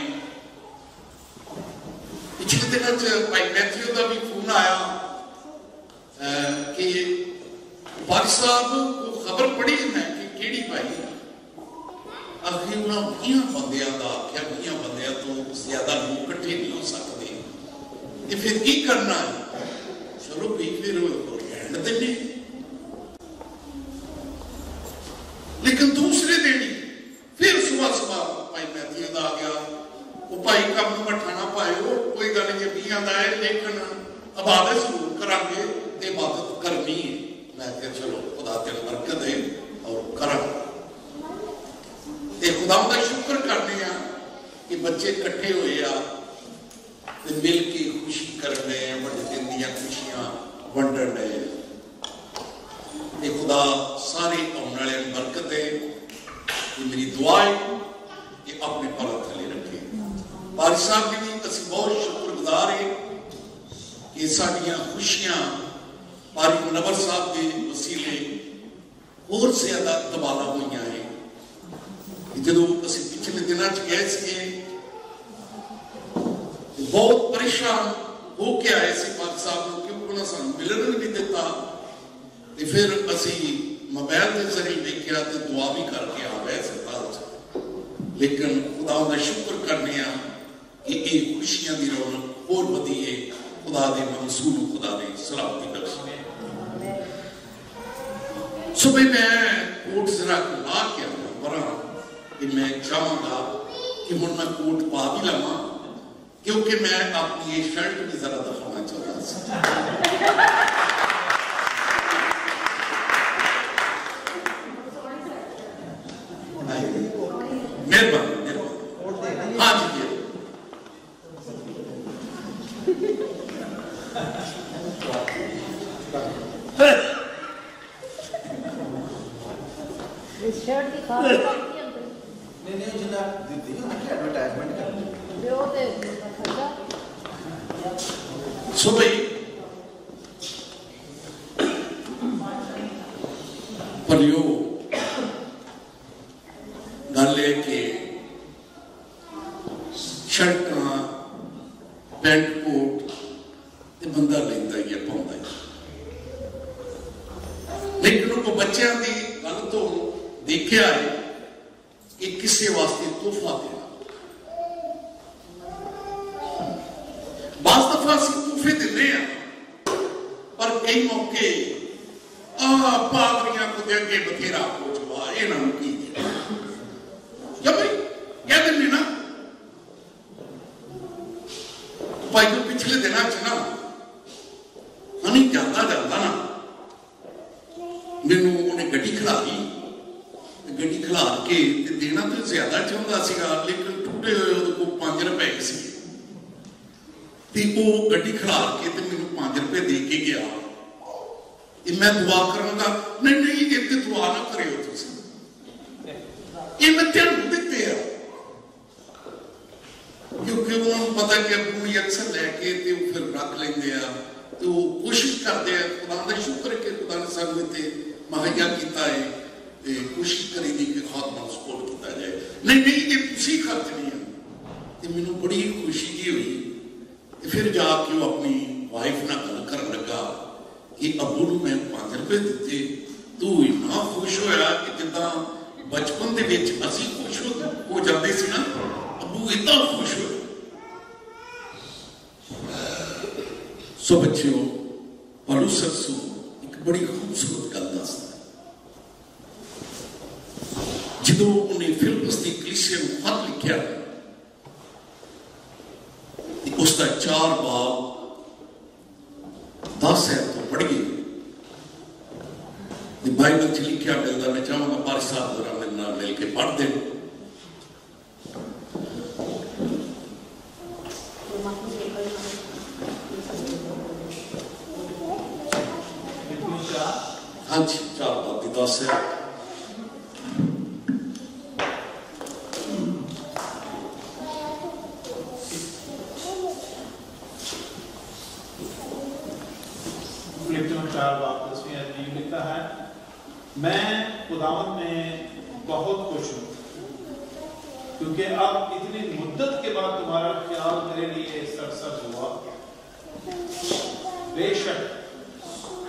पिछले दिनों भाई मैथ्यू का भी फोन आया कि वारिस साहब को खबर पड़ी मैं कि भाई आखिर उन्होंने 20 बंदों का आख्या 20 बंदों तो ज्यादा लोग इकट्ठे नहीं हो सकते तो फिर की करना है। चलो भी फिर रहने देने। लेकिन दूसरे दिन फिर सुबह भाई मैथ्यू आ गया। वो भाई कम मठाना पायो कोई गल नहीं भी आता है लेकिन इबादत जरूर करांगे ते इबादत करनी है। मैं क्या चलो खुदा तेरे बरकत दे और करा ते खुदा का शुक्र करने हैं कि बच्चे इकट्ठे हुए आ मिल के खुशी कर रहे हैं। बड़े दिन दिया खुशियां वंड रहे हैं। खुदा सारे आने वाले बरकत है। ये मेरी दुआ है कि अपने पाला थले रखे। बारिश साहब जी असं बहुत शुक्रगुजार है कि साड़ियाँ खुशियां पारी मुनव्वर साहब के वसीले होर ज्यादा तबाला हुई है। जो असं पिछले दिनों गए थे बहुत परेशान होके आए थे पाक साहब क्योंकि सू मिलन नहीं दिता। फिर असी मोबाइल के जरिए देखा तो दुआ भी करके आ गए सरकार। लेकिन खुदा का शुक्र करने कि ये खुशियां की रौनक और वधी है। खुदा के मंसूर खुदा ने सलामती बख्शी। सुबह मैं कोट जरा ला के आया पर मैं चाहूँगा कि हूँ मैं कोट पा भी लवां क्योंकि मैं अपनी ये शर्ट भी जरा दिखाना चाहता मेहरबानी। हाँ जी एडवरटाइजमेंट सुबह पर गल के शर्ट पैंट कोट बंदा लेता ही है पाता है। लेकिन बच्चों की गल तो देखा है कि किसी वास्ते तोहफा देना तोहफे देने पर कई मौके पादरियां को अगे बथेरा होवा इन्हों की कह दें ना भाई पिछले दिनों च ना मैनू उन्हें गड्डी खिला दी। गड्डी खिला के देना तो ज्यादा चाहता सीगा, लेकिन टूटे हुए 5 रुपए से गड्डी खिला के मैनू 5 रुपए दे के गया। मैं दुआ करूंगा, नहीं नहीं ये दुआ ना करो तुम, ये मैं ध्यान दिते हैं क्योंकि उन्होंने पता कि पूरी अक्सर लैके फिर रख लेंगे तो कोशिश करते हैं। खुदा का शुक्र कि खुदा ने सब इतने मुहैया किया है, कोशिश करेगी कि खात्मा सपोर्ट किया जाए। नहीं नहीं ये उसी खर्चनी है। मैनू बड़ी खुशी जी हुई। फिर जाके वो अपनी वाइफ न गल कर लगा कि अबू ने मैं 5 रुपए दिते, तू इन्ना खुश होया कि जिदा बचपन के असि खुश हो जाते सी ना, अबू इतना खुश हो। सो बच्चों पौलुस रसूल एक बड़ी खूबसूरत गल दसदा, जो उन्हें फिलिप्पी दी कलीसिया नूं खत लिखिया उसका 4 बाब 10 आयत तो पढ़ गए। बाइबल च लिखिया मिलता, मैं चाहूंगा पारी साहब जरा मेरे नाल मिल के पढ़ दे। हाँ जी 4 बाब 10 आयत। मैं खुदावंद में बहुत खुश हूँ क्योंकि अब इतनी मुद्दत के बाद तुम्हारा ख्याल मेरे लिए सरसर हुआ। बेशक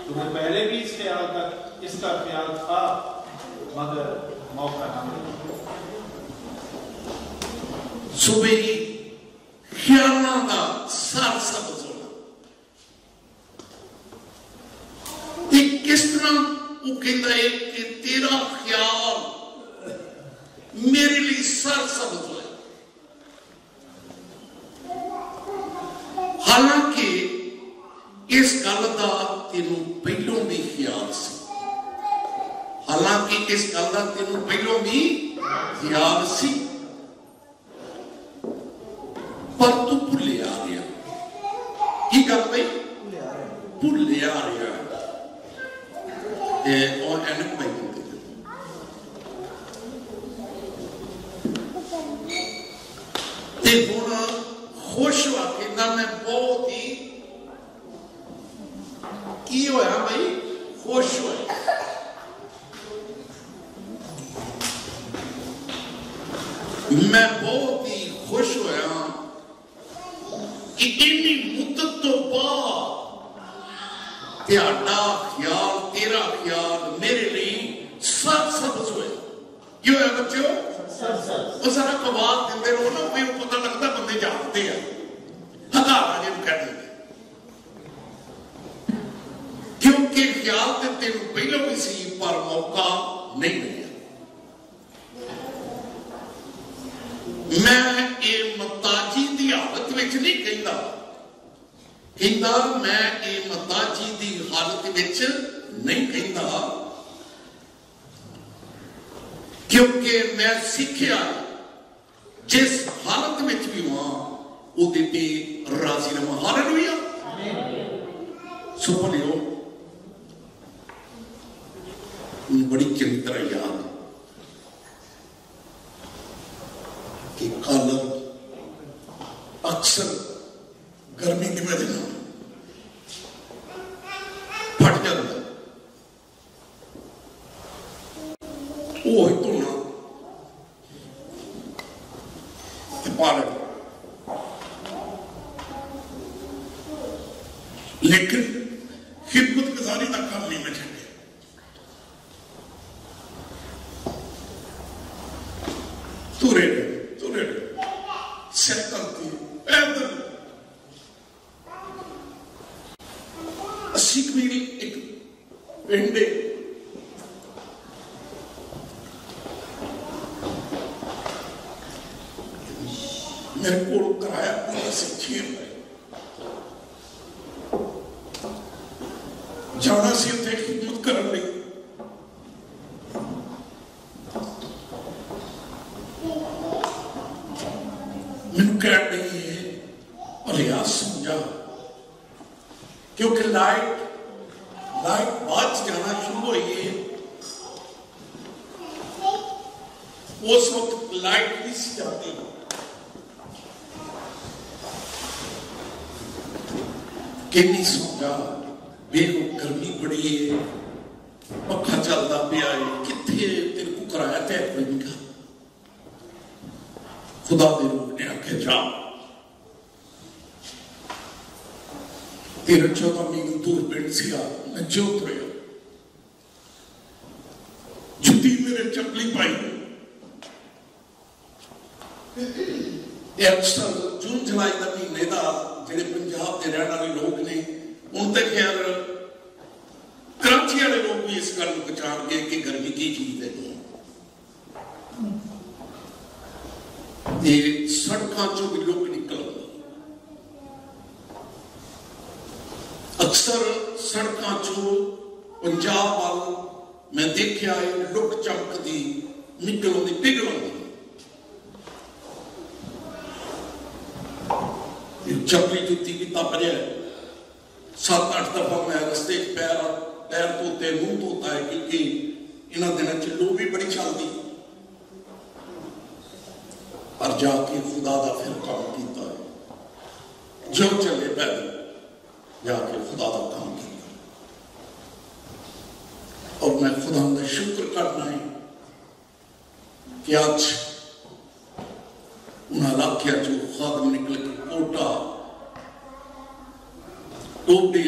तुम्हें पहले भी इस ख्याल का इसका ख्याल था, मगर मौका ना मिला। सुबह ही ख्यालों का सरसर होना एक किस तरह कहता है कि तेरा ख्याल मेरे लिए सर सबज है। हालांकि इस गल का तेनों पहलों भी ख्याल सी, हालांकि इस गल का तेनों पहलों भी ख्याल सी, पर तू भुलिया रहा। की गल भाई भुलिया रहा। खुश हुआ कि मैं बहुत ही की होया भाई खुश होया। मैं बहुत ही खुश होया कि इतनी मुद्दत तो बाद तेरा ख्याल मेरे लिए सब सबज होया। क्यों है बच्चों वो सारा कबाल देते रहो ना, कोई पता लगता बंदे जानते हैं हकारा जी कह देते, क्योंकि ख्याल तो तेन पहले भी सी पर मौका नहीं मिला। मैं ये मताजी की हालत में नहीं कहता, मैं ये मताजी की हालत में नहीं कहता, क्योंकि मैं सीखिया जिस हालत में भी हुआ उद्दे राजी नमा। हालेलुया। सुन लियो बड़ी चंगी तरह याद कि कल अक्सर गर्मी की वजह से फट जाता है। लेकिन खिदमत गुजारी का काम नहीं बचे। तुरे सिर करती पैदल एक पिंड मेरे को कराया पूरा से 6 रुपए जाना से खिदमत कर क्योंकि लाइट बच जाना शुरू हुई है। उस वक्त लाइट किस जाती है कितनी सोचा बेगो गर्मी बड़ी है, पखा चलता पिया है, कितने तेरे को कराया तय नहीं कर खुदा दे रूप ने आके जा तेरा 14 मील दूर पिंड सिया मैं जो उतरिया जुदी मेरे चपली पाई अक्सर जून जुलाई का महीने का जो पंजाब के रहने वाले लोग ने उनते खैर कराची वाले लोग भी इस गल को जान गए कि गर्मी की चीज है। सड़कों चो भी लोग निकल अक्सर सड़कों चो पंजाब वाल मैं देखा है लुक चमकती निकलों की पिघलों चपली जुती भी तपरिया है 7-8 दफा मैं रस्ते पैर धोते मुंह धोता है क्योंकि इन्हों दिनों च लू भी बड़ी चलती पर जाके खुदा का फिर काम किया जो चले पैदल जाके खुदा का काम किया और मैं खुदा का शुक्र करना है कि आज उन हालात जो खादम निकल के कोटा टोपी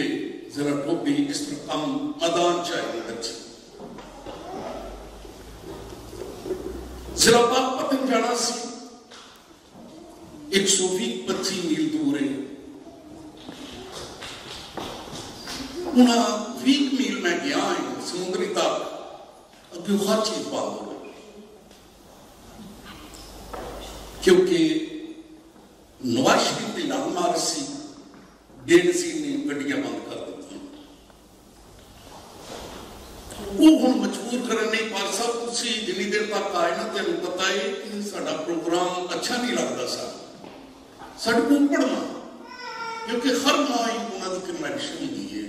जरा टोपी इस तरह कम मैदान चाहिए बच्चे जरा बाप पतन जाना सी 125 मील दूर है उन्हें 20 मील में गया है समुद्री तक अभी हर चीज बंद हो गई क्योंकि नवाज शरीफ की लाल मारसी डेढ़सी ने गड्डियां बंद कर दी हम मजबूर करने नहीं पा सब जिनी देर तक आए ना तेन पता है कि साडा प्रोग्राम अच्छा नहीं लगता साढ़े को पढ़ना क्योंकि हर माँ ही उन्होंने कन्वेंशन दी है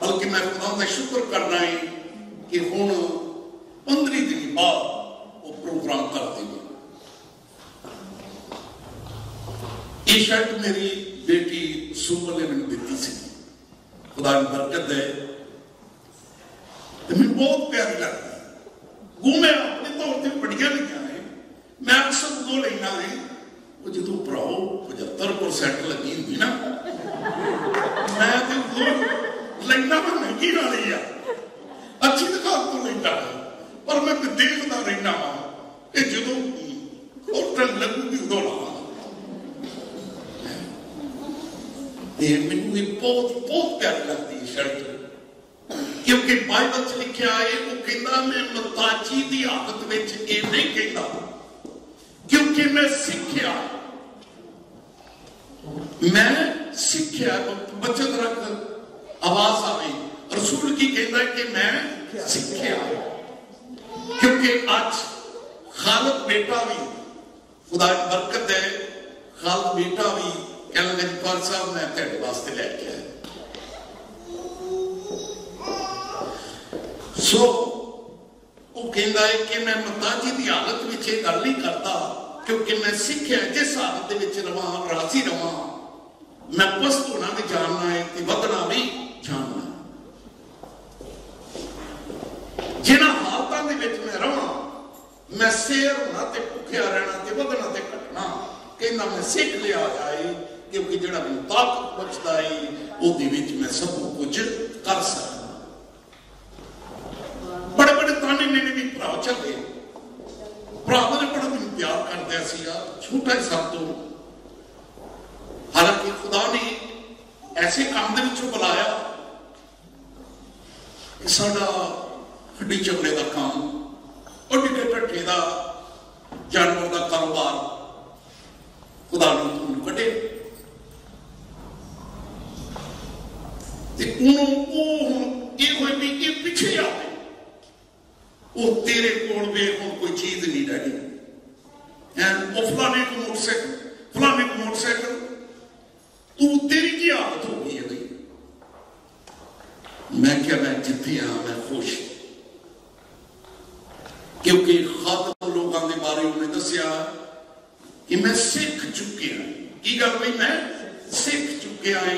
बल्कि मैं खुदा का शुक्र करना है कि हम 15 दिन बाद वो प्रोग्राम कर देंगे। ये शर्ट मेरी बेटी सुमल ने मैंने दी थी खुदा की बरकत है तो मैं बहुत प्यारी लगती हूँ मैं अपने तौर पर बढ़िया लिखा है मैं अक्सर उदो लेना है वो जो भराओ 75% लगी होंगी ना मैं तो उदो लेना मैं महंगी ना ली अच्छी दुकान तो लेना पर मैं देखता रहना वा कि जो और लगूगी उदो ला मैनू बहुत बहुत प्यारी लगती है शर्ट क्योंकि बाइबल च लिखा है वो कहता मैं मताजी की हालत में यह नहीं कहता क्योंकि मैं सीखिया बचत रख आवाज आवे रसूल की कहता है कि मैं सीखिया क्योंकि आज खालद बेटा भी खुदा की बरकत है खालद बेटा भी साहब मैं तेरे वास्ते लैके आया सो वो कहता है कि मैं मताजी की हालत में यह गल नहीं करता क्योंकि मैं सीखिया जिस हालत रवा राजी रवा मैं पस्त होना भी जानना है वधना भी जानना जिन्होंने हालतों के मैं रहा मैं सेर होना तो भुखिया रहना वधना तो घटना कहना मैं सीख लिया है क्योंकि जो मैं ताकत बचता है मैं सब कुछ कर सकता बड़े बड़े ताने मेरे भी भरा चले भराव ने बड़ा मैं प्यार कर दिया छोटा ही सब तो हालांकि खुदा ने ऐसे काम बुलाया साडा हड्डी चमड़े का काम और ढिगे ढट्ठे का जानवर का कारोबार खुदा ने तुम कटे पिछे आ गए वो तेरे कोल कोई चीज नहीं रह गई फलाने को मोटरसाइकिल तू तेरी की हालत हो गई है मैं क्या मैं जिथे हाँ मैं खुश क्योंकि खातम लोगों के बारे उन्हें दसिया कि मैं सीख चुकिया की गल भी मैं सीख चुकिया है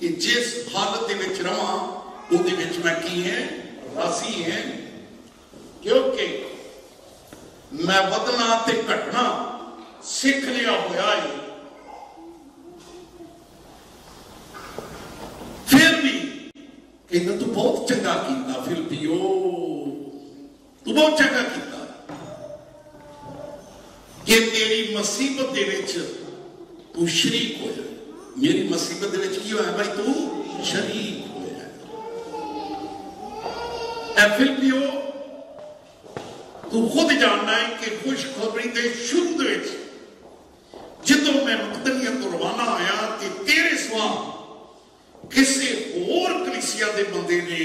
कि जिस हालत रहा मैं की है रासी है क्योंकि मैं वधना ते घटना सीख लिया होया है। फिर भी कहना तू बहुत चंगा किया फिलपियो तू बहुत चंगा किया कि तेरी मुसीबत दे विच तू शरीक होया। मेरी मुसीबत दे विच की होया भाई तू शरीक होया। ऐ फिलपियो तू खुद जानना है कि खुशखबरी दे शुरू दे विच जितों मैं मकदनिया तो रवाना आया ते तेरे सवा किसी होर कलीसिया के बंदे ने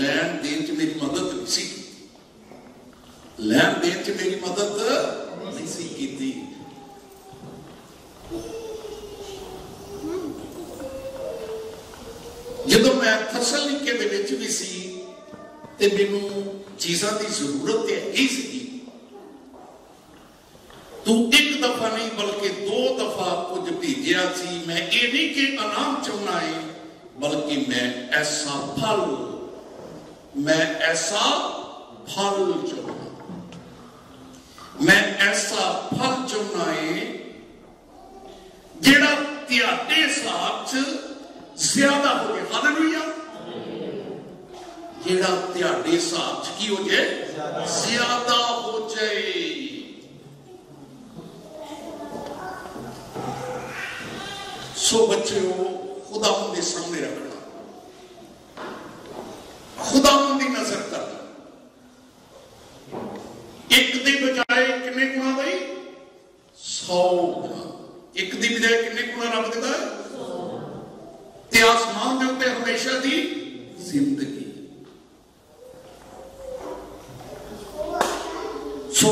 लैन देन च मेरी मदद नहीं सी की लैन देन च मेरी मदद नहीं सी की। जब मैं थसलिके के वेले च भी सी ते मैनू चीज़ां की जरूरत है ही सी। तू एक दफा नहीं बल्कि दो दफा कुछ भेजा सी। मैं ये नहीं कि इनाम चाहना है बल्कि मैं ऐसा फल चाहना है जिहड़ा तेरे हिसाब से ज्यादा हो जाए। हालेलुया। जिहड़ा तेरे हिसाब से की हो जाए ज्यादा हो जाए। सो बच्चे हो खुदावंद के सामने रखना खुदावंद की नजर करना एक दी बजाय कितने गुना भाई 100 गुना। एक दी बजाय कितने गुना रब देता है ते आसमान के उत्ते हमेशा दी जिंदगी। सो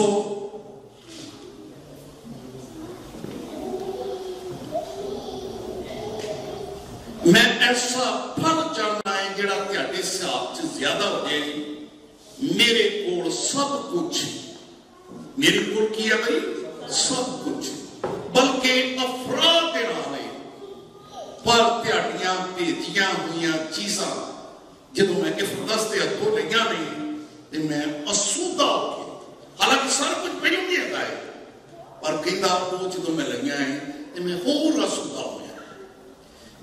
मैं ऐसा फल चाहना है जिहड़ा तेरे हिसाब से ज्यादा हो जाए। मेरे को सब कुछ मेरे को किया भाई सब कुछ बल्कि अफराद दे रहा है पर तेरियां भेजिया हुई चीजा जब मैं इफरदस के हथों लिया नहीं तो मैं असूदा हो गया। हालांकि सारा कुछ पहले भी है पर कहता वो जो मैं लिया है तो मैं होर असूदा हो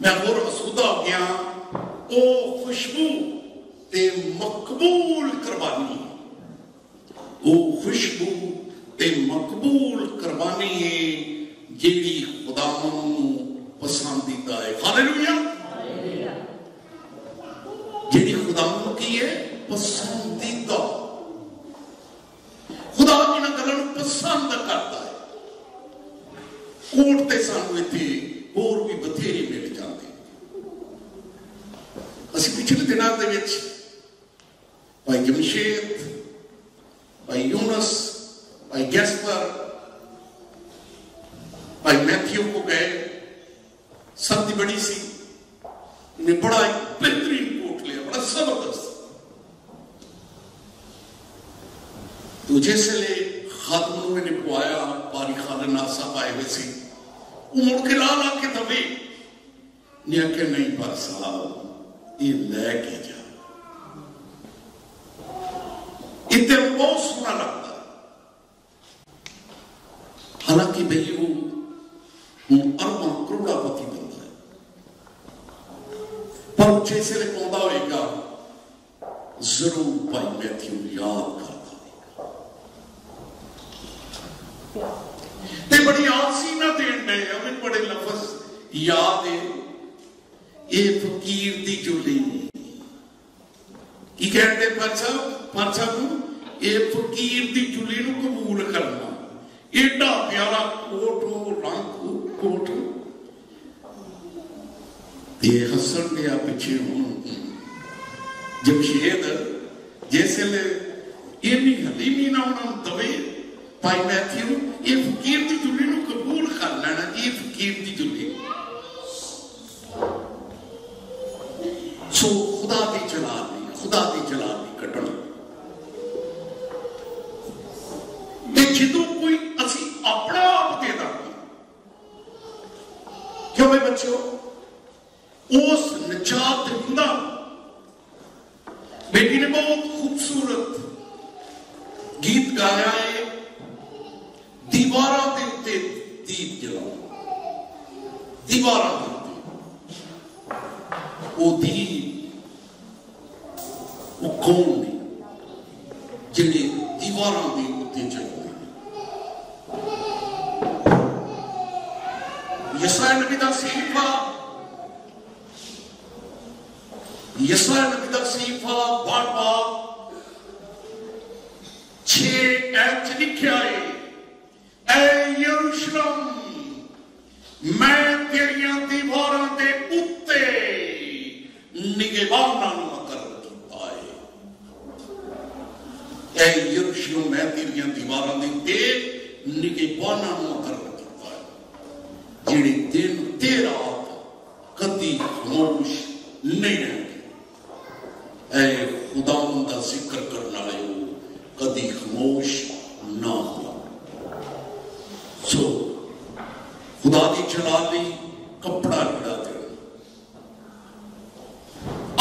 मैं होर मसूदा हो गया। ओ खुशबू ते मकबूल कुर्बानी ओ खुशबू ते मकबूल कुर्बानी है जिहड़ी खुदा नूं पसंदीदा है। हालेलुया। जिहड़ी खुदा नूं की है पसंदीदा खुदा इन्हां गल्लां नूं पसंद करता है। कोट ते सानूं इत्थे होर भी बथेरे मिल जाते। असं पिछले दिनों के भाई जमशेद भाई यूनस भाई गैसपर भाई मैथ्यू को गए सब की बड़ी सी ने बड़ा एक बेहतरीन कोट लिया बड़ा जबरदस्त। तो जिस ले खातम ने पवाया पारी खाले ना सब आए हुए सी मुड़के ला ला के दबे ने आके नहीं पर साहब ये लैके जा इतने बहुत सोना लगता। हालांकि भाई वो अरबा करोड़पति बनता है पर उच्चे से पौधा होएगा जरूर भाई मैथ्यू याद करता है। बड़ी आसी ना देन दे हमें बड़े लफ्ज याद है ये फकीर दी झोली की कहते ये फकीर दी झोली नू कबूल करना एडा प्यारा कोट रंग कोट ते हसन दिया पिछे हुण जमशेद जैसे ले ये भी हलीमी ना उन्होंने दवे भाई मैथ्यू ये फकीर की झुली कबूल कर लेना। ये फकीर की झुली सो खुदा दी जलाल दी कटण मैं जिदों कोई असी अपना आप दे क्यों मैं बच्चों उस निजात दिंदा बेटी ने बहुत खूबसूरत गीत गाया है दीवारा दे उत्ते दीप जलाओ दीवारा दे उत्ते वो दीप वो कौन ने जिहड़े दीवारा दे उत्ते जलाए यसाया नबी दा सहीफा यसाया नबी दा सहीफा बार-बार 6 लिखा है ऐ यरूशलम मैं तेरियां दीवारां दे उत्ते निगहबानां नूं मुकर्रर कीता है ऐ यरूशलम मैं तेरियां दीवारां दे उत्ते निगहबानां नूं मुकर्रर कीता है जिहड़े दिन ते रात कदी खामोश नहीं रहंदे खुदा का जिक्र करना कदी खामोश ना हो सो खुदा की जलाली कपड़ा लड़ा देना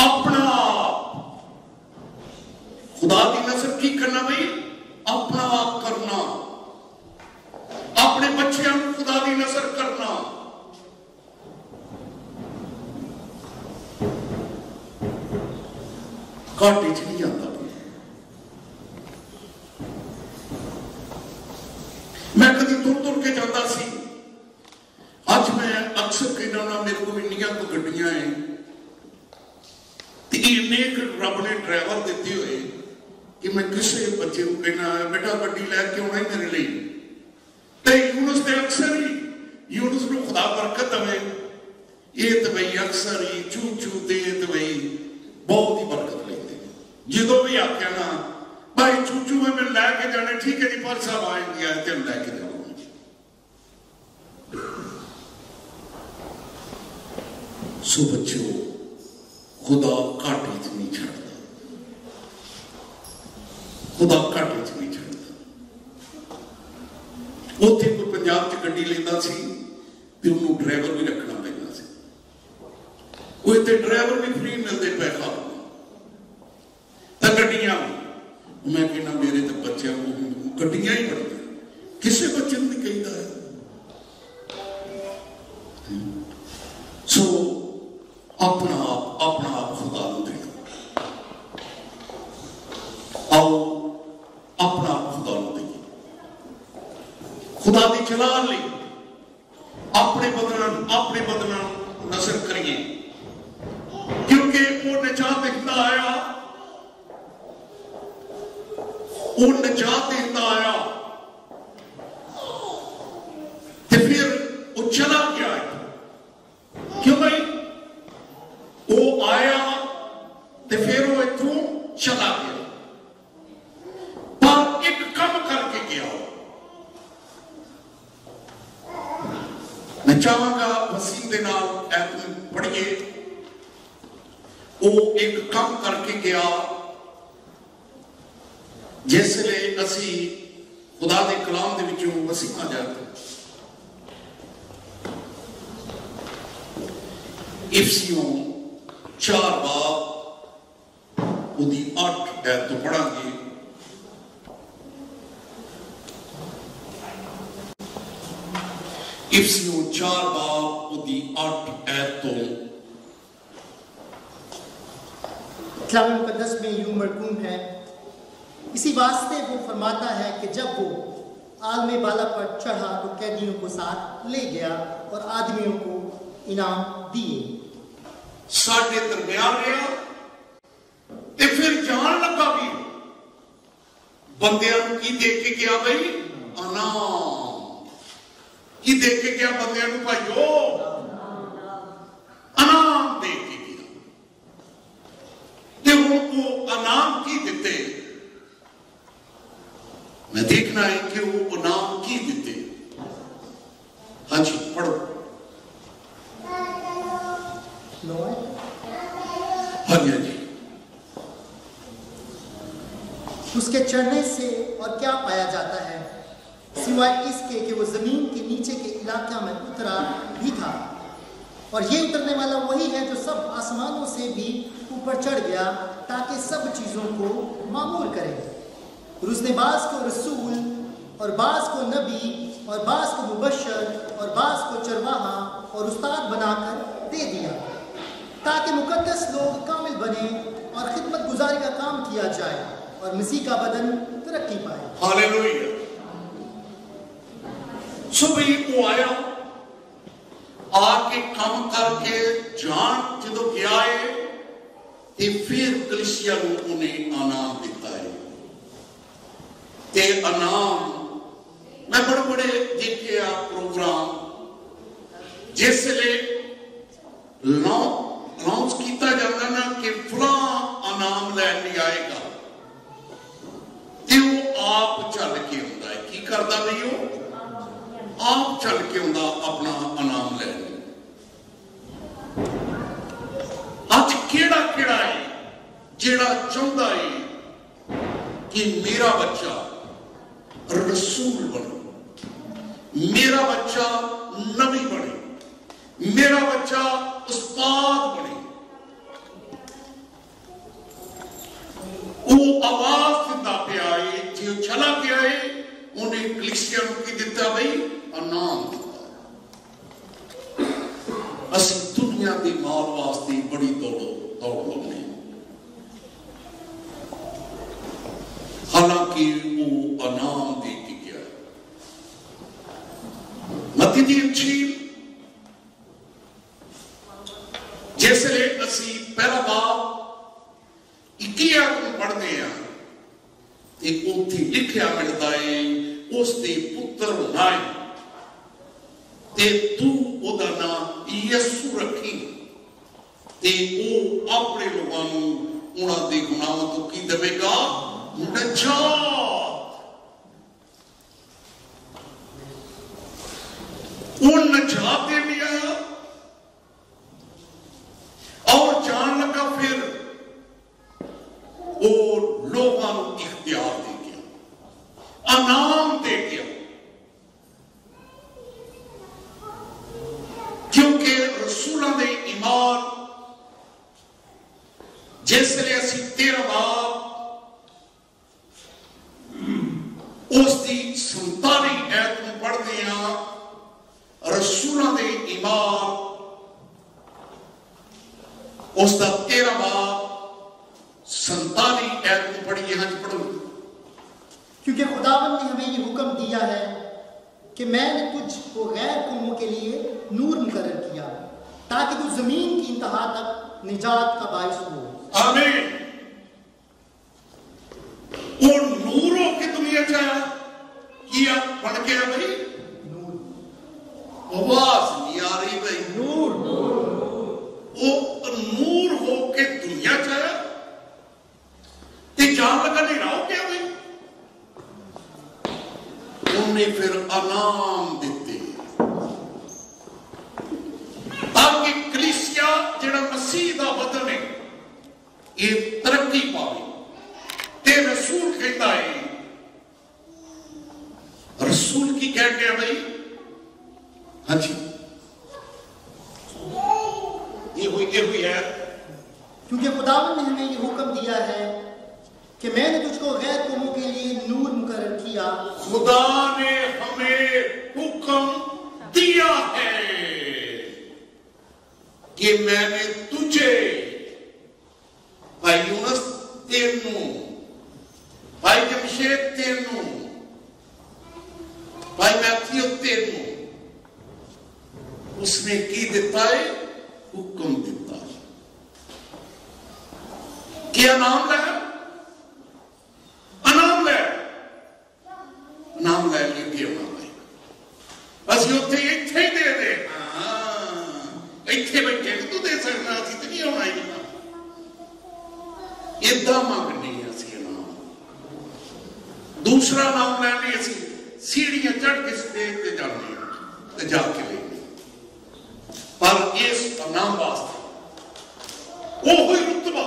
अपना खुदा की नजर की करना भाई अपना आप करना अपने बच्चों खुदा की नजर करना घाटे च नहीं जाता मैं कभी तुर तुर के जाता सी अज मैं अक्सर कहना ना मेरे को इनिया तो गड्डियां है इन्ने रब ने ड्राइवर दिते हुए कि मैं किसी बच्चे को कहना बेटा गड्डी लैके आना मेरे लिए यूनुस के अक्सर ही यूनुस को खुदा बरकत दे ये तो बई अक्सर ही चू चू दे तो बई बहुत ही बरकत जो भी आख्या ना भाई चूचू में मैं लैके जाने ठीक है जी पर साहब आए गया तेन लैके जाओ सो बच्चो खुदा घाटे च नहीं छड्डदा खुदा घाटे च नहीं छड्डदा उत्थे कोई पंजाब च गड्डी लेंदा सी ते उहनूं ड्राइवर भी रखना पैंदा सी कोई ते ड्राइवर भी फ्री मिलदे पए खा गड्डियां मैं कहना मेरे तो बच्चे गड्डियां ही बड़ी किसी बच्चे नहीं कहता है सो अपना आप खुदा को देना आओ अपना आप खुदा को देना खुदा की जलाल ले अपने बदला नजर करिए क्योंकि वो निजात दिंदा आया आया फिर वो चला गया क्यों भाई वो आया तो फिर वो इतों चला गया पर एक कम करके गया मैं चाहांगा वसीम दे नाल पढ़िए वो एक कम करके गया जिसले असी खुदा के कलाम दे विचों वसीमा जाते इफसियों 4 बाब उदी 8 ऐत तो पढ़ांगे इफसियों 4 बाब उदी 8 ऐत तो कलाम मुकद्दस में यूं मरकूम है इसी वास्ते वो फरमाता है कि जब वो आलम बाला पर चढ़ा तो कैदियों को साथ ले गया और आदमियों को इनाम दिए साढ़े दरमियान रहा ते फिर जान लगा भी बंदियां नूं की दे के गया भाई अनाम की दे के गया बंदियां नूं भाईओ अनाम दे के गया ते उनको अनाम की दिते मैं देखना है कि वो नाम की देते हाँ जी पढ़ो हाँ समझ गई। उसके चढ़ने से और क्या पाया जाता है सिवाय इसके कि वो जमीन के नीचे के इलाके में उतरा भी था, और ये उतरने वाला वही है जो सब आसमानों से भी ऊपर चढ़ गया ताकि सब चीज़ों को मामूर करे। और उसने बास को रसूल और बास को नबी और बास को मुबशर और बास को चरवाहा और उस्ताद बनाकर दे दिया ताकि मुकद्दस लोग कामिल बने और खिदमत गुजारी का काम किया जाए और मसीह का बदन तरक्की पाए। हालेलुया। सुबह को आया आके काम करके जान जो गया है ते फिर कलिसिया लोगों ने इनाम दिता है। ते इनाम मैं बड़े बड़े देखे प्रोग्राम जिसले लॉन्च किया जाता ना कि फला इनाम लैने आएगा ते वो आप चल के होता है की करता नहीं हो आप चल के उनका अपना इनाम ले। आज केड़ा केड़ा है जेड़ा चाहता है कि मेरा बच्चा रसूल बने, मेरा बच्चा नबी बने, मेरा बच्चा उस्ताद बने। वो आवाज दिता पे आए जो चला के आए उन्हें कलिसिया की दिता भाई अनाम। अस दुनिया के माल वास्ते बड़ी दौड़ लगने हालांकि वो अनाम दे के गया। मती दी झील जिसले असी पहला बार 21 पढ़ते हैं एक उठी लिखा मिलता है उसके पुत्र बनाए ते तू ओदा नाम यीशु रखी ते वो अपने लोगों को उन्हां दे गुनाहां तों की देवेगा नजात। वो नजात दे भी आया और जान लगा फिर वो लोगों को इख्तियार दे गया, अनाम दे गया, क्योंकि रसूलों के ईमान जिसले असी तेरा बाप उसकी 47 ऐत में पढ़ते हैं रसूलों के ईमान उसका तेरा बाप 47 ऐत में पढ़िए। हाँ जी पढ़ो। क्योंकि खुदावंद ने हमें ये हुक्म दिया है कि मैंने तुझ को गैर कौमों के लिए नूर मुकर्रर किया ताकि तू जमीन की इंतहा तक निजात का बायस हो। आमीन। और नूरों की दुनिया किया बन गया भाई नूर। आवाज नहीं आ रही भाई नूर वो नूर हो के दुनिया चाया जान लगा नहीं रहा हो गया भाई उन्हें फिर अनाम दिते ताकि कलीसिया जिहड़ा मसीह दा बदन है ये तरक्की पावे। ते रसूल कहता है रसूल की कह गया भाई। हाँ जी ये हुई है क्योंकि खुदावंद ने हमें ये हुक्म दिया है कि मैंने तुझको गैर कौमों के लिए नूर मुकर्रर किया। खुदा ने हमें हुक्म दिया है कि मैंने तुझे भाई यूनस तेनू भाई जमशेद तेनू भाई मैथियो तेनू उसने की दिता है हुक्म दिता है। क्या नाम है नाम ले लिया बस उसे इतने ही दे दे। हाँ इतने बैठे तू दे सकना अस नहीं आना ही इदा मंगनी असि नाम। दूसरा नाम लैने अस सीढ़ियां चढ़ के स्टेज से जाने तो जाके लेने पर इस नाम वास्ते वो ही रुतबा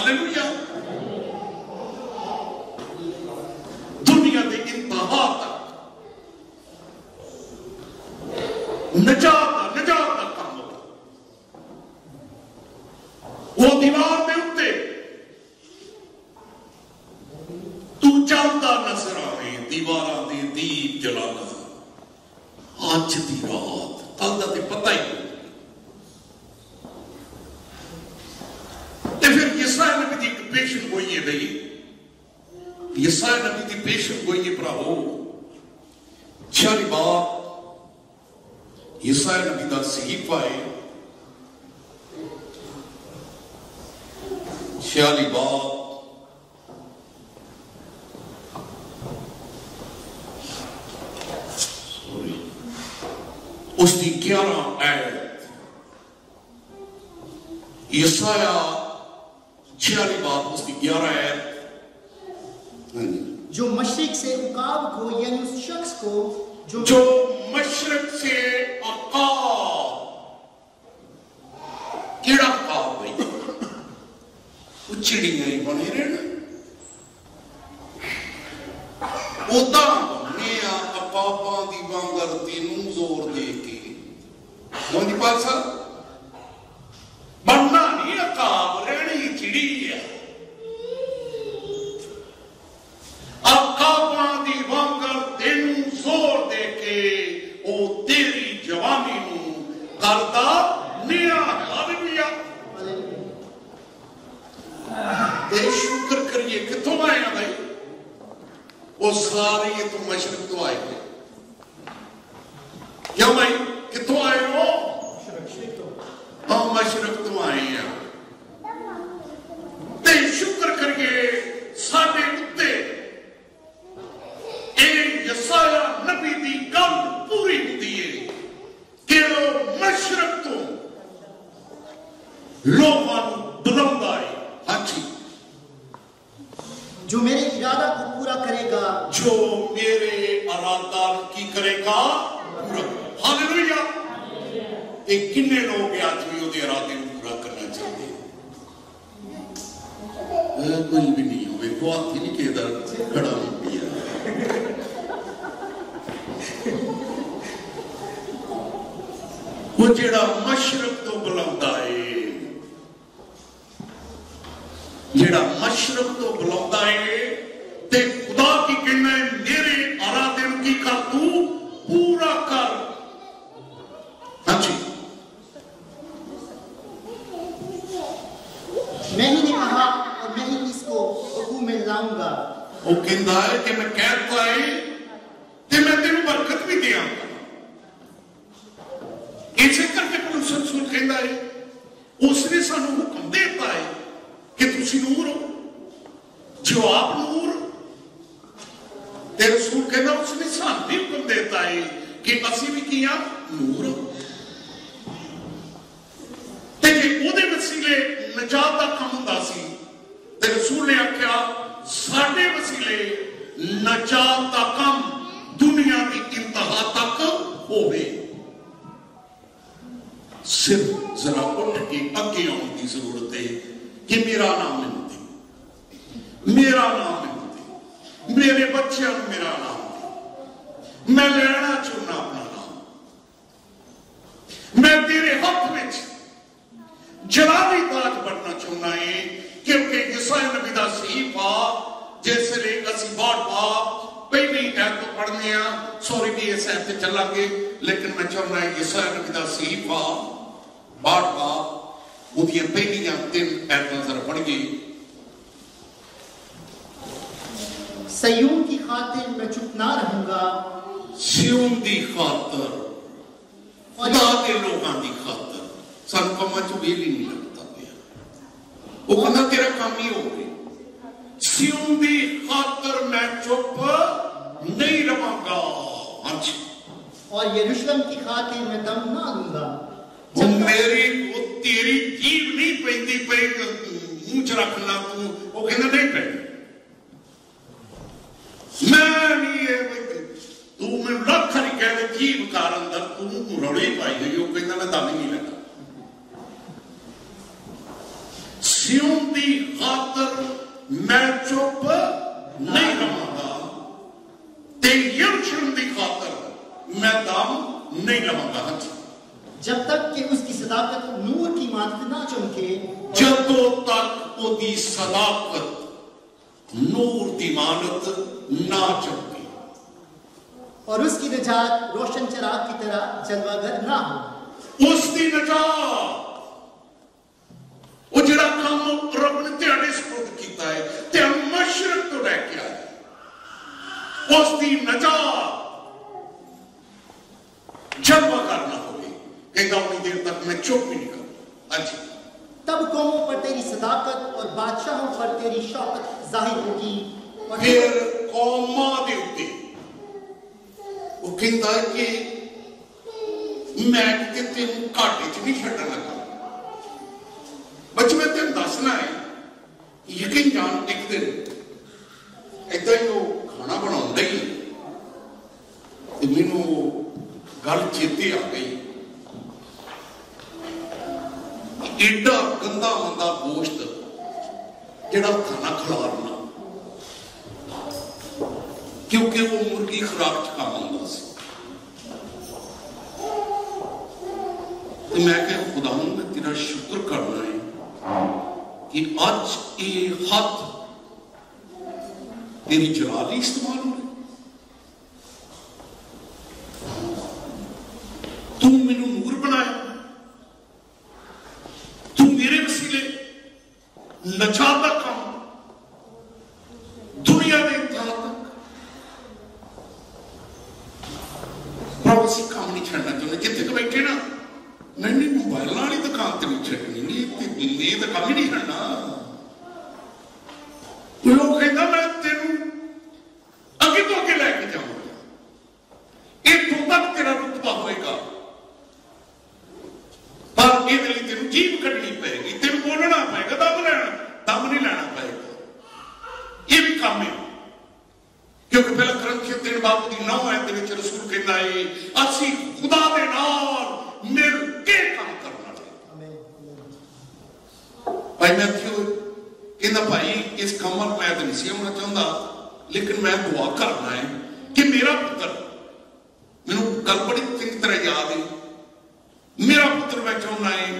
हालेलुया। दुनिया के इंतहा तक नजात का काम होगा। वो दीवार के उत्ते तू चलता नजर आए, दीवार के दीप जलाना। अज की रात कल का तो पता ही नहीं। फिर यसायाह नबी की पेशन गोई है भाई, यसायाह नबी की पेशन गोई है भरावो। 46 बार यसायाह नबी का सहीफा है, 46 बार उसकी 11 आयत, यसायाह 46 बात उसकी 11 है। जो मशरिक से उकाब को, यानी उस शख्स को जो मशरिक से उकाब, केड़ा उकाब भाई? चिड़िया ही बने रहना, उदा बनने अकाबा की वांगर तेनू जोर दे के मोदी पासा बनना नहीं। अकाब रहनी चिड़ी है, अकाबा दी वांगर तेनू जोर दे के ओ तेरी जवानी नू करदा निया हालेलुया। ते शुक्र करिए कितों आया भाई, वो सारे तो मशरक तो आए थे। क्यों भाई कितों आए हो? हम मशरक तो आए हैं। ते शुक्र करिए साडे उत्ते यसायाह नबी दी गल पूरी हुंदी है कि मशरक तो लोकां नूं बुलांदा है। हाँ जी, जो मेरे इरादा को पूरा करेगा, जो मेरे इरादा की करेगा पूरा। हालेलुया। एक किन्ने लोग आज भी उहदे इरादे नूं पूरा करना चाहते हैं? कोई भी नहीं हो, को हाथ ही नहीं के खड़ा हो गया। वो जेड़ा मशरक तो बुलांदा है, जेड़ा मशरक तो बुलांदा है, ते खुदा की कहना है मेरे इरादे की कर तू पूरा कर। हाँ जी, मैंने कहा और मैं इसको हुकूम में लाऊंगा। वो कहता है कि मैं कैद तो आई ते मैं तेनू बरकत भी देऊंगा। इसे करके परमेश्वर सुन कहता है, उसने सानू हुक्म देता है कि तुसी नूर हो, जो आप नूर। ते रसूल कहता उसने सानू भी हुक्म देता है कि असी भी किया नूर हो। वसीले नजात का काम हुंदा सी, ते रसूल ने आख्या साडे वसीले नजात का काम दुनिया की इंतहा तक होवे। सिर्फ जरा उठ के अगे आने की जरूरत है कि मेरा नाम लेते, मेरा नाम लेते, मेरे बच्चों मेरा नाम दे, मैं लेना चुनना अपना नाम, मैं तेरे हक में जलाली ताज बनना चाहना है। क्योंकि यसायाह नबी दा सहीफा जिसले असी बार बार पहली आयत तो पढ़ने सॉरी भी इस आयत ते चलांगे, लेकिन मैं चाहना है यसायाह नबी दा सहीफा बार बार उदियां पहलियां 3 आयतां जरा पढ़िए। सिय्योन की खातिर मैं चुप ना रहूंगा, सिय्योन दी खातिर, खुदा दे लोकां दी खातिर। सानू कामां च वेल ही नहीं लगता पिया, वो कहना तेरा काम ही हो गया। सिय्योन दी खातर मैं चुप नहीं रहांगा। हाँ जी, और यरूशलेम की खातिर मैं दम ना लूंगा। वो मेरी वो तेरी जीभ नहीं पैंदी पई मुंह च रखना तू, वो कहना नहीं पैंदी। मैं नहीं है तू मैं लख नहीं कहने जीभ कार अंदर तू रौली पाई गई, वो कहना मैं दम ही नहीं लगा। सिय्योन की खातर मैं चुप नहीं रहा, शर्म की खातर मैं दाम नहीं रहा। जब तक कि उसकी सदाकत नूर की मानत ना चमके, जदों तक उसकी सदाकत नूर की मानत ना चमके और उसकी निजात रोशन चिराग की तरह जलवागर ना हो। उसकी निजात जो काम रब ने तेरे सपोर्ट किया है, तेरे मशरक तो लेके आया उसकी नजात जलवा करना होगी। इतनी देर तक मैं चुप ही नहीं करूँ। अच्छा, तब कौमों पर तेरी सदाकत और बादशाहों पर तेरी शौकत जाहिर होगी। फिर कौमा दे उते वो कहता है कि मैं तेरे घाटे च नहीं छड्डण लगा। बच्चे में तेन दसना है, यकीन जान एक दिन इदा ही वो खाना बना ही मैनू गल चेते आ गई। एडा गंदा मंदा गोश्त जड़ा खाना खिलारना, क्योंकि वो मुर्गी खुराक च काम आंदा सी। मैं कह खुदा मैं तेरा शुक्र करना है कि आज ये हाथ तेरी जलाली इस्तेमाल हो रहे। तू मेनू नूर बनाया, तू मेरे वसीले नजात का काम दुनिया के इंतहा तक प्रवासी काम नहीं छड़ना चाहते। जिथे तो बैठे ना नहीं मोबाइल वाली दुकान तो नहीं छड़नी, काम ही नहीं छड़ना। लोग कहता मैं तेन अगे तो अगे लैके जाऊंगा, इतों तक तेरा रुतबा होगा, पर तेन जीभ कटनी पेगी, तेन बोलना पेगा, दम नहीं लेना पेगा। यह भी काम है, क्योंकि पहला करंथियों 3 बाब की 9 आयत में रसूल कहता है असी खुदा के नाल मिल के काम करना चाहिए। भाई मैथ्यू कहना भाई इस काम में मैं तो नहीं होना चाहता, लेकिन मैं दुआ करना है कि मेरा पुत्र, मैनू गल बड़ी चंगी तरह याद है, मेरा पुत्र मैं चाहना है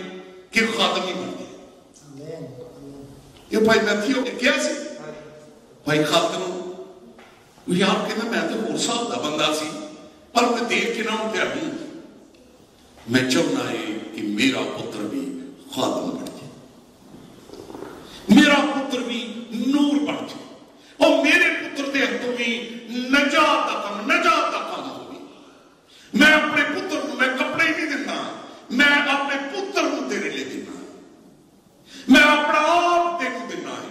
कि खादमी बन जाए। ये भाई मैथ्यू ने क्या सी भाई खादम यार कहना मैं तो होर हिसाब का बंदा सी, पर मैं देख के ना उठा हूं। मैं चाहना है कि मेरा पुत्र भी खादम बन जाए, मेरा पुत्र भी नूर बन जाए और मेरे पुत्र के हथों भी नजात का काम होगी। मैं अपने पुत्र को मैं कपड़े नहीं देता, मैं अपने पुत्र को तेरे लिए देना, मैं अपना आप तेरे देना है।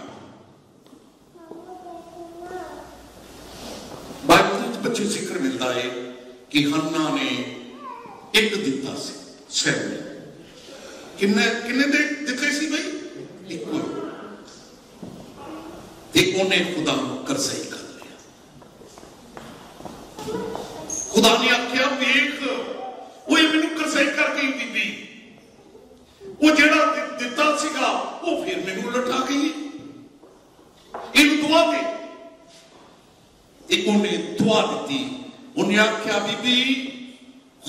बाइबल में बच्चे जिक्र मिलता है कि हन्ना ने एक दिता से किन्ने दिते सी भाई एक ने खुदा कर्जा ही कर लिया। खुदा ने आख्या वेख वो मैनू कर्जा ही कर गई बीबी, वो जेड़ा दिता सीगा वो फिर मैनू लटा गई। इन दुआ दे एक ने दुआ दी, उन्हें आख्या बीबी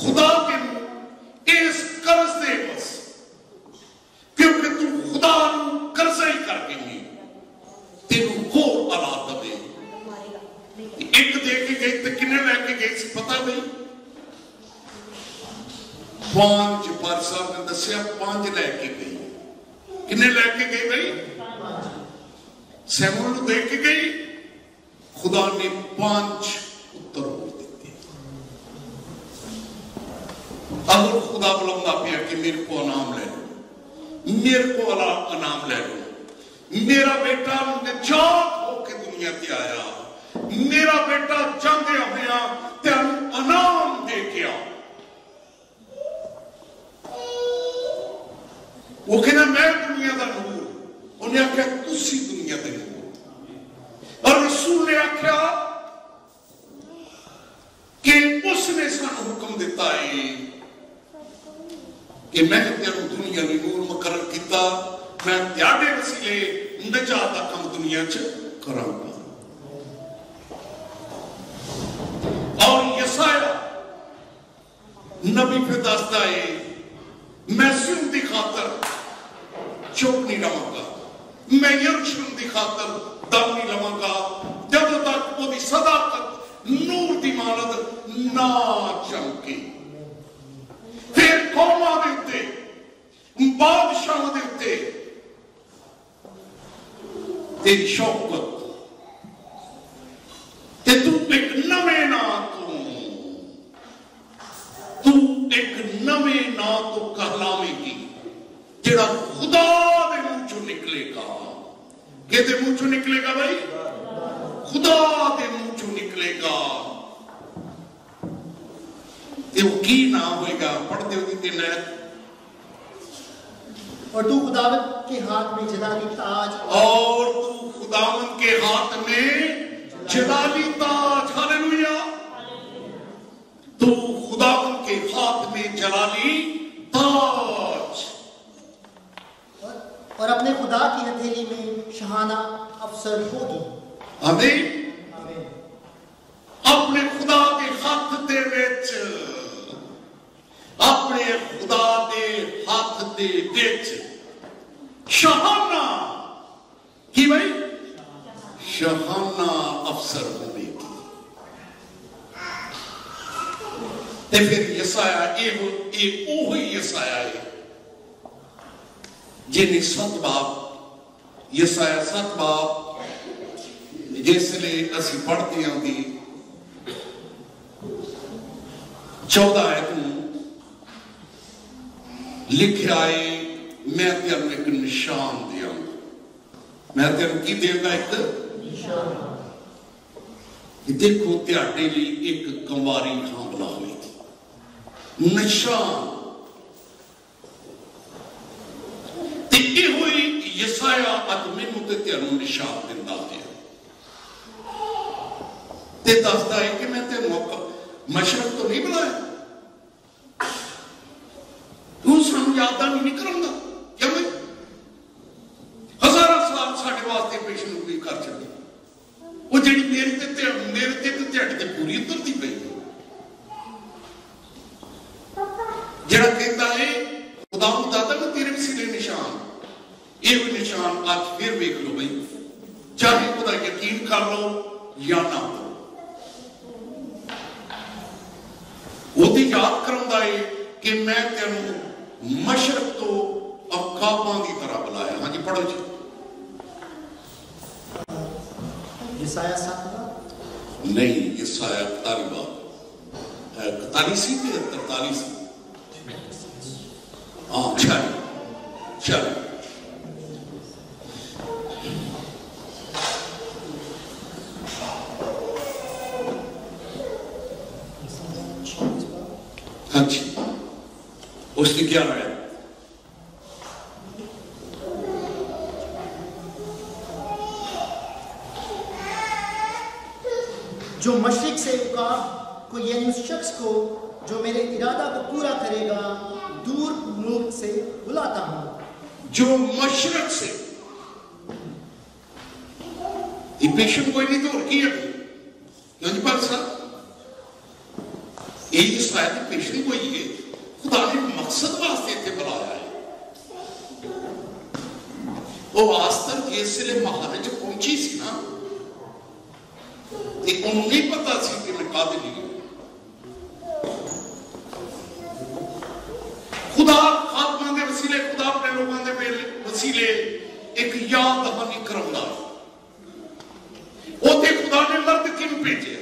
खुदा के इस कर्ज दे बस, क्योंकि तू खुदा कर्जा ही करके नहीं तेन हो आलात दे। एक दे के गई तो किन्ने लैके गई पता नहीं, 5 बार साहब ने दसिया 5 लैके गई। किन्ने लैके गई भाई? सैमुअल को दे के गई। खुदा ने 5 पुत्र अगर खुदा बुला पिया कि मेरे को अनाम ले लो, मेरे को अनाम ले लो, मेरा बेटा निजात होके दुनिया ते आया, मेरा बेटा जाते हुए तेन अनाम दे के आ। वो कहना मैं दुनिया का नूर, उन्हें आख्या तुसी दुनिया के नूर। और रसूल ने आख्या कि उसने सानू हुक्म दिता है कि मैं तेरे दुनिया में नूर मुकर्रर किया, मैं तेरे वसीले बचा दा कम दुनिया च कराऊंगा। और यसाया नबी फिर दसदा है मैसूम की खातर चुप नहीं रहांगा, मैं यरूशलेम की खातर दम नहीं लवांगा जब तक वो सदाकत नूर की मानद ना चमके। फिर कौमां दे उत्ते बादशाह दे उत्ते तेरी शौकत, तू एक नवे ना तू एक नवे ना तो कहलावेगी जेड़ा खुदा दे मुंह चो निकलेगा। किहदे मुंह चो निकलेगा भाई? खुदा दे मुंह चो निकलेगा। ते वो की नाम होएगा? पढ़ते हो दिन है और तू खुदावंद के हाथ में जलाली ताज, और तू खुदावंद के हाथ में जलाली ताज। हालेलुया। तू खुदावंद के हाथ में जलाली ताज और अपने खुदा की हथेली में शहाना अफसर होगी। आमीन। अपने खुदा के हाथ दे विच, अपने खुदा के हाथ दे विच शहाना की भाई शहाना अफसर होगी। ते फिर यसाया यसाया है जिन्हें सतबाब यसाया सतबाब जिसले असी पढ़ते हैं दी 14 आयत में लिखा है मैं तेन एक निशान देंगा। मैं तेन की देंगा? एक निशान। देखो तेरे लिए एक कंवारी हामला होगी। निशान यसाया तेनू निशान दिता है, दसदा है कि मैं तेनू मशरक तो नहीं बुलाया, तू सानू यादा नहीं निकलना। क्या मैं हजारा साल साढ़े वास्ते पेशन पूरी कर चली वो जी मेरे ते पूरी उतरती पी जरा कहता है खुदा दादा मैं तेरे सिरे निशान। यह निशान आज फिर देख लो भाई, चाहे खुदा यकीन कर लो या ना करो, वो याद करांदा है कि मैं तेनू मशरक तो अकाबां दी तरह बुलाया। हाँ जी पढ़ो जी। यसाया 7 नहीं, यसाया 43 हाँ चल उसकी 11 है। जो मशरिक से उका को यानी उस शख्स को जो मेरे इरादा को पूरा करेगा दूर मुल्क से बुलाता हूं। जो मशरक से पेशन कोई नहीं दूर की पेशन कोई है खुदा ने मकसद वास्ते इतने बुलाया है। आस्तर जिसले महाराज पहुंची सी ना नहीं पता सी कि मैं कादे लिए खुदा खादमा के वसीले खुदा अपने लोगों के वसीले एक याद दहानी करांदा। ओते खुदा ने मर्द किन भेजे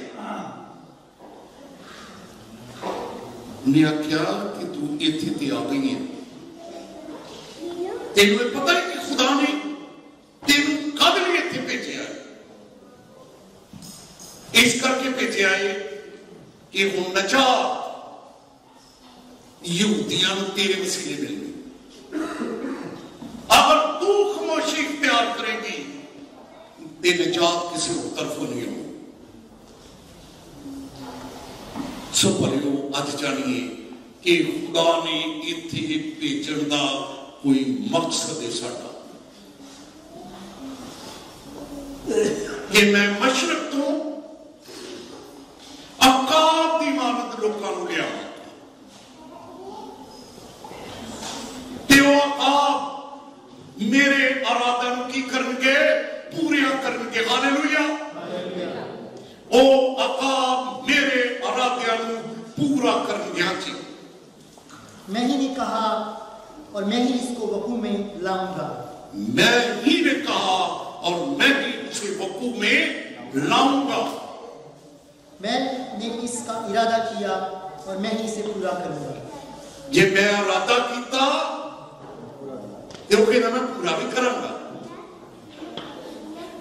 ने आख्या कि तू इथे ते आ गई है, तेन पता है कि खुदा ने तेन कद लिए इथे भेजा है। इस करके भेजा है कि हुण नजात यहूदियां नूं तेरे वसीले मिलनी। अगर तू खामोशी इख्तियार करेगी ते नजात किसी तरफों नहीं होगी। सो परियो अज जानिए कि खुदा ने इत्थे भेजण दा कोई मकसद है साडा। कि मैं मशरक तो अकाब की इमारत लोगों को लिया आप मेरे अरादा की करनगे पूरिया करनगे। हालेलुया। ओ अकाब मेरे अरादे पूरा करनगे। जी मैं ही ने कहा और मैं ही इसको वकूफ़ में लाऊंगा। मैं ही ने कहा और मैं ही इसे वकूफ़ में लाऊंगा। मैंने इसका इरादा किया और मैं ही इसे पूरा करूंगा। ये मैं इरादा किया क्योंकि मैं पूरा भी करूंगा।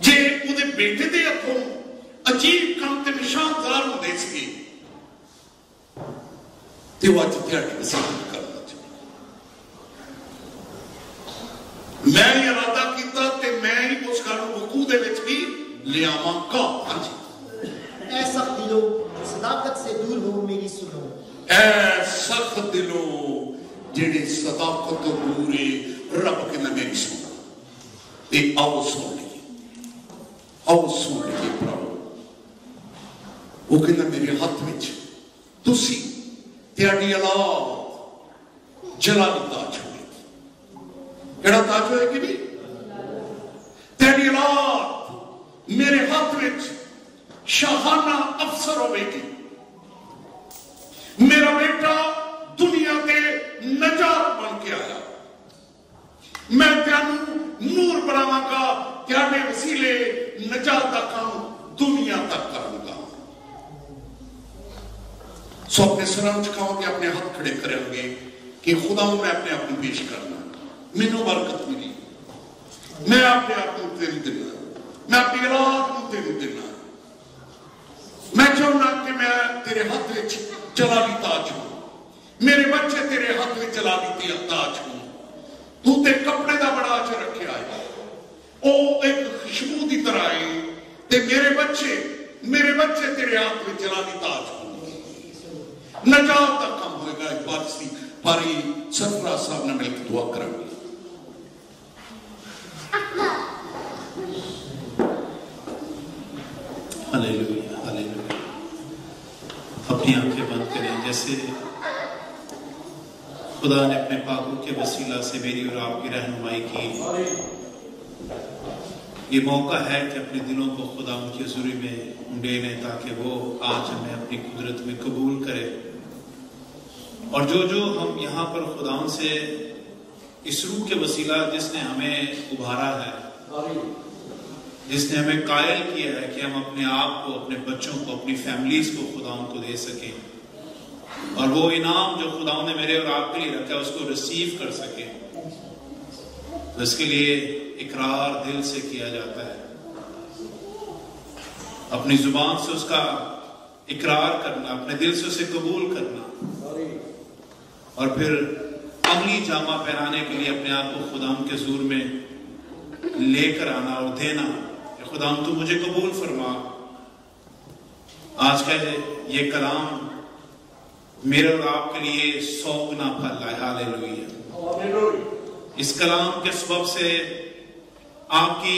जे उदे बेटे दे हथों अजीब काम ते निशानदार होंदे सी ते वो अज ध्याड़ी सामने करदा। मैं इरादा किया मैं ही उस गल वकूफ़ दे विच भी लियावांगा। हां जी। ऐ सख्त दिलो सदाकत से दूर हो मेरी सुनो। ऐ सख्त दिलो जेड़े सदाकत तो दूर है रब के ना मेरी सुनो। ते आओ सुन लिए, आओ सुन लिए प्रभु। वो कहना मेरे हाथ विच तुसी तेरी अलाव जलाल ताज हो। केड़ा ताज है कि नहीं? तेरी लात मेरे हाथ में शाहाना अफसर होगी। मेरा बेटा दुनिया के नजात बन के आया। मैं तेनू नूर बनावांगा, तेरे वसीले नजात का काम दुनिया तक करूंगा। सो अपने सराम झुकाओगे, अपने हाथ खड़े करेंगे कि खुदा मैं अपने आप में पेश करना। मैनू बरकत मिली, मैं अपने आप को तेरी देना, मैं अपनी औलाद को तेरी देना। मैं चाहना कि मैं तेरे हाथ में जलाली ताज हूं, मेरे बच्चे तेरे हाथ में जलाली ताज हूं। तू ते कपड़े का बड़ा अच रखा है, ओ एक खुशबू की तरह है। ते मेरे बच्चे तेरे हाथ में जलाली ताज होंगे। नजात का काम होगा। एक बार सी पारी सरफराज साहब ने मिलकर दुआ करेंगे। हालेलुया, हालेलुया। अपनी आंखें बंद करें। जैसे खुदा ने अपने पाकों के वसीला से मेरी और आपकी रहनुमाई की, ये मौका है कि अपने दिलों को खुदा की हजूरी में उंडेलें ताकि वो आज हमें अपनी कुदरत में कबूल करे। और जो जो हम यहाँ पर खुदाम से इस रूह के वसीला जिसने हमें उभारा है, जिसने हमें कायल किया है कि हम अपने आप को, अपने बच्चों को, अपनी फैमिलीज को खुदाम को दे सकें और वो इनाम जो खुदाम ने मेरे और आपके लिए रखा है उसको रिसीव कर सकें, तो इसके लिए इकरार दिल से किया जाता है। अपनी जुबान से उसका इकरार करना, अपने दिल से उसे कबूल करना और फिर अमली जामा पहनाने के लिए अपने आप को खुदाम के हजूर में लेकर आना और देना। खुदाम तू मुझे कबूल फरमा। आज का ये कलाम मेरे और आपके लिए 100 गुना फल लाए। हालेलुया। इस कलाम के सबब से आपकी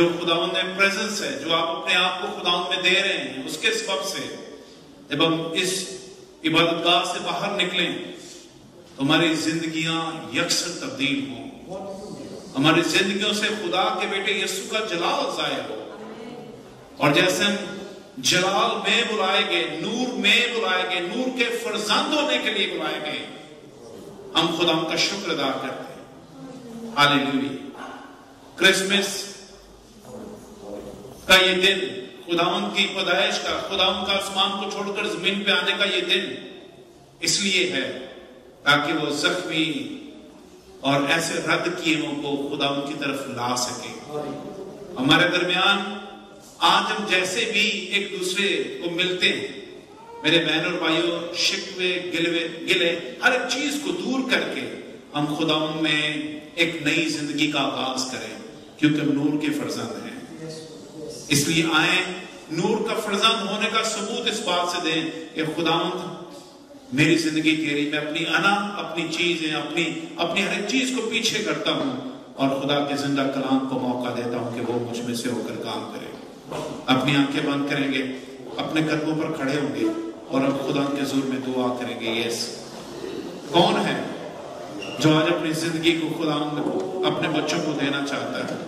जो खुदावंद में प्रेजेंस है, जो आप अपने आप को खुदावंद में दे रहे हैं, उसके सबब से जब हम इस इबादतगाह से बाहर निकले तो हमारी जिंदगियां यकसर तब्दील हो। हमारी जिंदगियों से खुदा के बेटे यीशु का जलाल जाहिर हो। और जैसे हम जलाल में बुलाए गए, नूर में बुलाए गए, नूर के फर्जंद होने के लिए बुलाए गए, हम खुदा का शुक्र अदा करते हैं। हालेलुया। क्रिसमस का ये दिन, खुदावन की पैदाइश का, खुदावन का आसमान को छोड़कर जमीन पे आने का ये दिन इसलिए है ताकि वो जख्मी और ऐसे रद्द किए को खुदावन की तरफ ला सके। हमारे दरमियान आज हम जैसे भी एक दूसरे को मिलते हैं, मेरे बहन और भाइयों, शिकवे गिले हर एक चीज को दूर करके हम खुदावन में एक नई जिंदगी का आगाज करें क्योंकि हम नूर के फर्जंद हैं। इसलिए आए नूर का फर्जंद होने का सबूत इस बात से दें कि खुदावंद मेरी जिंदगी तेरी, मैं अपनी अना, अपनी चीजें, अपनी हर एक चीज को पीछे करता हूं और खुदा के जिंदा कलाम को मौका देता हूं कि वो मुझ में से होकर काम करे। अपनी आंखें बंद करेंगे, अपने कदमों पर खड़े होंगे और अब खुदा के हुजूर में दुआ करेंगे। यस, कौन है जो आज अपनी जिंदगी को खुदा अपने बच्चों को देना चाहता है?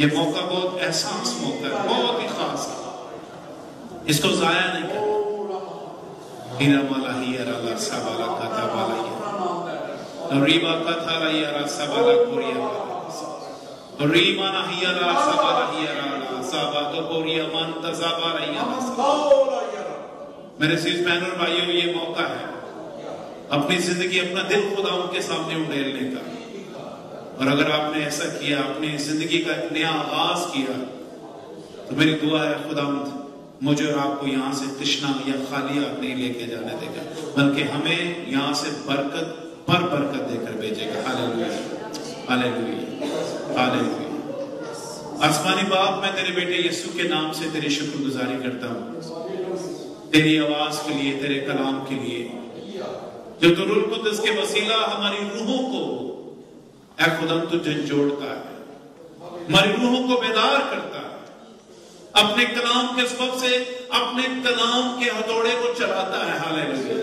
ये मौका बहुत एहसास मौका है, बहुत ही खास है, इसको जाया नहीं करना। मेरे सिर्फ बहन और भाइयों, ये मौका है अपनी जिंदगी, अपना दिल खुदा के सामने उड़ेलने का। और अगर आपने ऐसा किया, अपनी जिंदगी का एक नया आगाज किया, तो मेरी दुआ है खुदा मुझे और आपको यहाँ से तृष्णा या खाली हाथ नहीं लेके जाने देगा, बल्कि हमें यहाँ से बरकत पर बरकत देकर भेजेगा। Hallelujah, hallelujah, hallelujah. आसमानी बाप, मैं तेरे बेटे यीशु के नाम से तेरी शुक्रगुजारी करता हूँ, तेरी आवाज के लिए, तेरे कलाम के लिए, जो रूहुल कुद्स के वसीला हमारी रूहों को ऐ खुदा तू जोड़ता है, हमारी रूहों को बेदार करता है। अपने कलाम के सबब से अपने कलाम के हथौड़े को चलाता है। हालेलुया,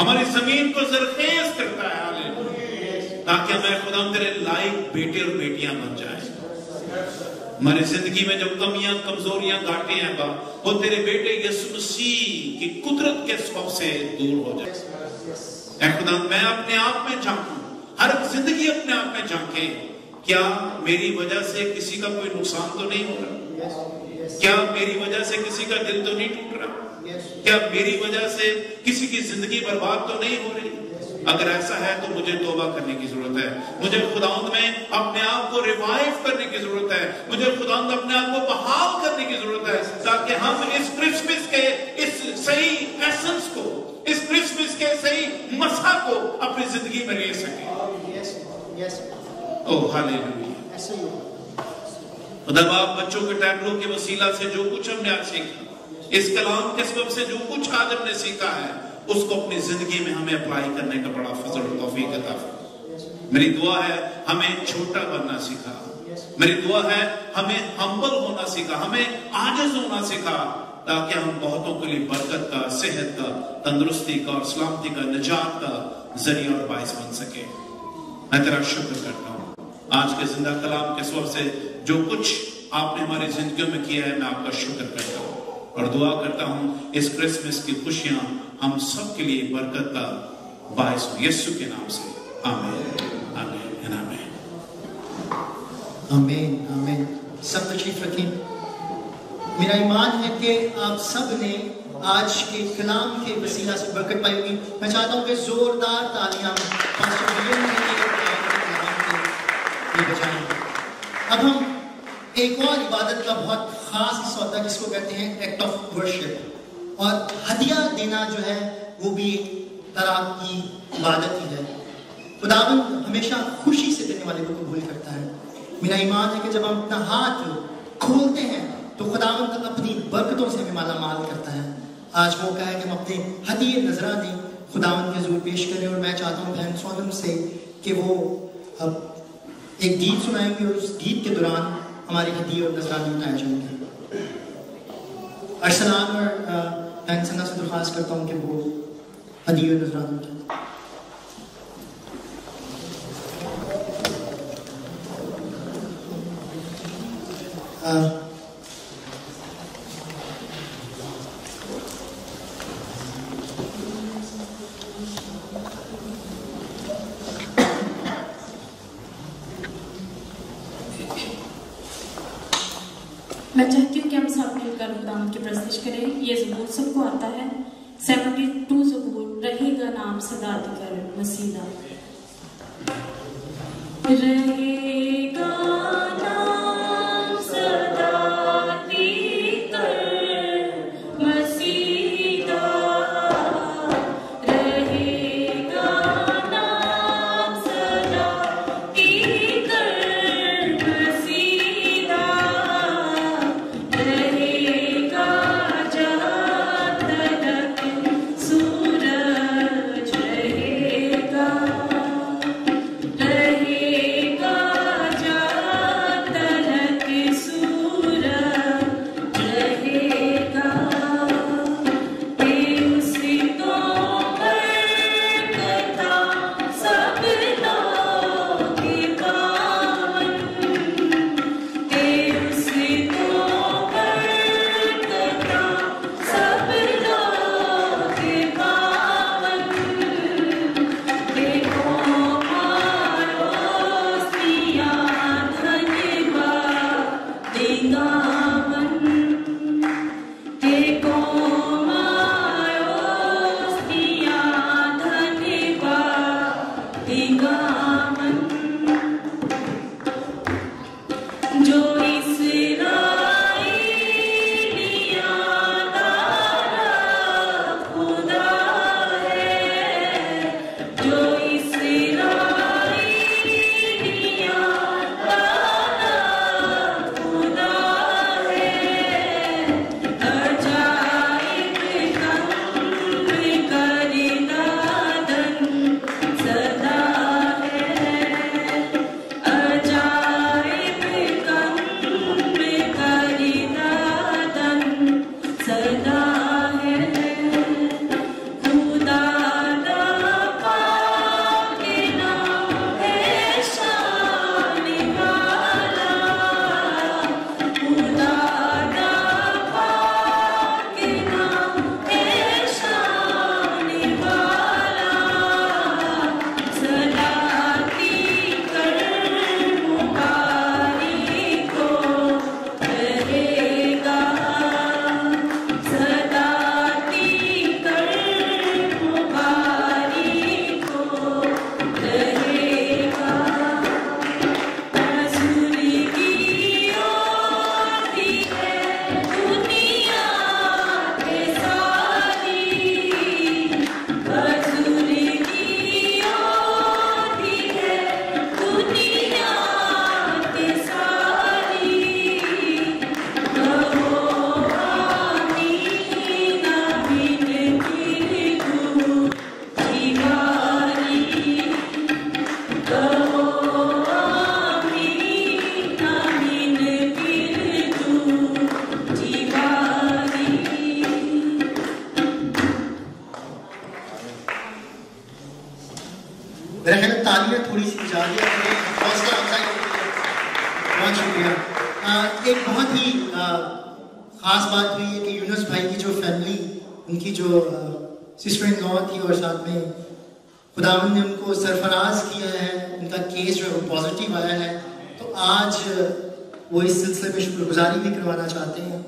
हमारी जमीन को जरखेज करता है। हालेलुया, ताकि हमारे खुदा तेरे लायक बेटे और बेटियां बन जाए। हमारी जिंदगी में जो कमियां, कमजोरियां, घाटे हैं बाप, वो तेरे बेटे यीशु मसीह की कुदरत के सबब से दूर हो जाए। खुदा मैं अपने आप में झांकूं, हर जिंदगी अपने आप में झांके, क्या मेरी वजह से किसी का कोई नुकसान तो नहीं हो रहा? क्या मेरी वजह से किसी का दिल तो नहीं टूट रहा? क्या मेरी वजह से किसी की जिंदगी बर्बाद तो नहीं हो रही? अगर ऐसा है तो मुझे तौबा करने की जरूरत है, मुझे खुदावंद में अपने आप को रिवाइव करने की जरूरत है, मुझे खुदावंद अपने आप को बहाल करने की जरूरत है, ताकि हम इस क्रिसमस के इस सही एसेंस को, इस क्रिसमस के सही मसा को अपनी जिंदगी में ले सकें। ओ हालेलुया। खुदा बाप, बच्चों के टैबलों के वसीला से जो कुछ हमने आज सीखा, इस कलाम के सबब से जो कुछ आज हमने सीखा है, उसको अपनी जिंदगी में हमें अप्लाई करने का बड़ा फजल और तौफीक अता फरमा। मेरी दुआ है हमें छोटा बनना सीखा, मेरी दुआ है हमें हम्बल होना सीखा, हमें आजिज होना सीखा, ताकि हम बहुतों के लिए बरकत का, सेहत का, तंदुरुस्ती का और सलामती का, निजात का जरिया और बायस बन सके। मैं तेरा शुक्र करता हूँ आज के जिंदा कलाम के सबब से जो कुछ आपने हमारी जिंदगियों में किया है, मैं आपका शुक्र करता हूँ और दुआ करता हूँ इस क्रिसमस की खुशियां हम सब के लिए बरकत का बायस हो। यीशु के नाम से आमीन, आमीन, आमीन, आमीन, आमीन। सब तशरीफ रखें। मेरा ईमान है कि आप सब ने आज के कलाम के वसीला से बरकत पाई होगी। मैं चाहता हूँ कि जोरदार तालियां। अब हम एक और इबादत का बहुत खास सौदा, जिसको कहते हैं एक्ट ऑफ वर्शिप, और हदिया देना जो है वो भी एक तरह की इबादत ही है। खुदावन हमेशा खुशी से देने वाले को कबूल करता है। मेरा ईमान है कि जब हम अपना हाथ खोलते हैं तो खुदावन अपनी बरकतों से हमें माला माल करता है। आज मौका है कि हम अपने हदिये नजरा दें, खुदावन के हुजूर पेश करें। और मैं चाहता हूँ बहन सोनम से कि वो अब एक गीत सुनाएंगे और उस गीत के दौरान हमारी हदिया और नजराने उठाए जाएंगे। अरसलान और बहन सना से दरख्वास्त करता हूँ कि वो हदिया और नजराने उठाए। मैं चाहती हूँ कि हम सब मिलकर खुदावंद की प्रस्तुति करें। ये ज़बूर सबको आता है, 72 ज़बूर, रहेगा नाम सदा तेरा मसीहा, रहेगा नाम सदा तेरा मसीहा, रहेगा नाम सदा तेरा मसीहा, सूरज रहेगा, रहेगा। एक बहुत ही खास बात हुई है कि यूनुस भाई की जो फैमिली, उनकी जो सिस्टर इन लॉ थी और साथ में खुदावंद ने उनको सरफराज किया है, उनका केस जो है वो पॉजिटिव आया है, तो आज वो इस सिलसिले में शुक्रगुजारी भी करवाना चाहते हैं।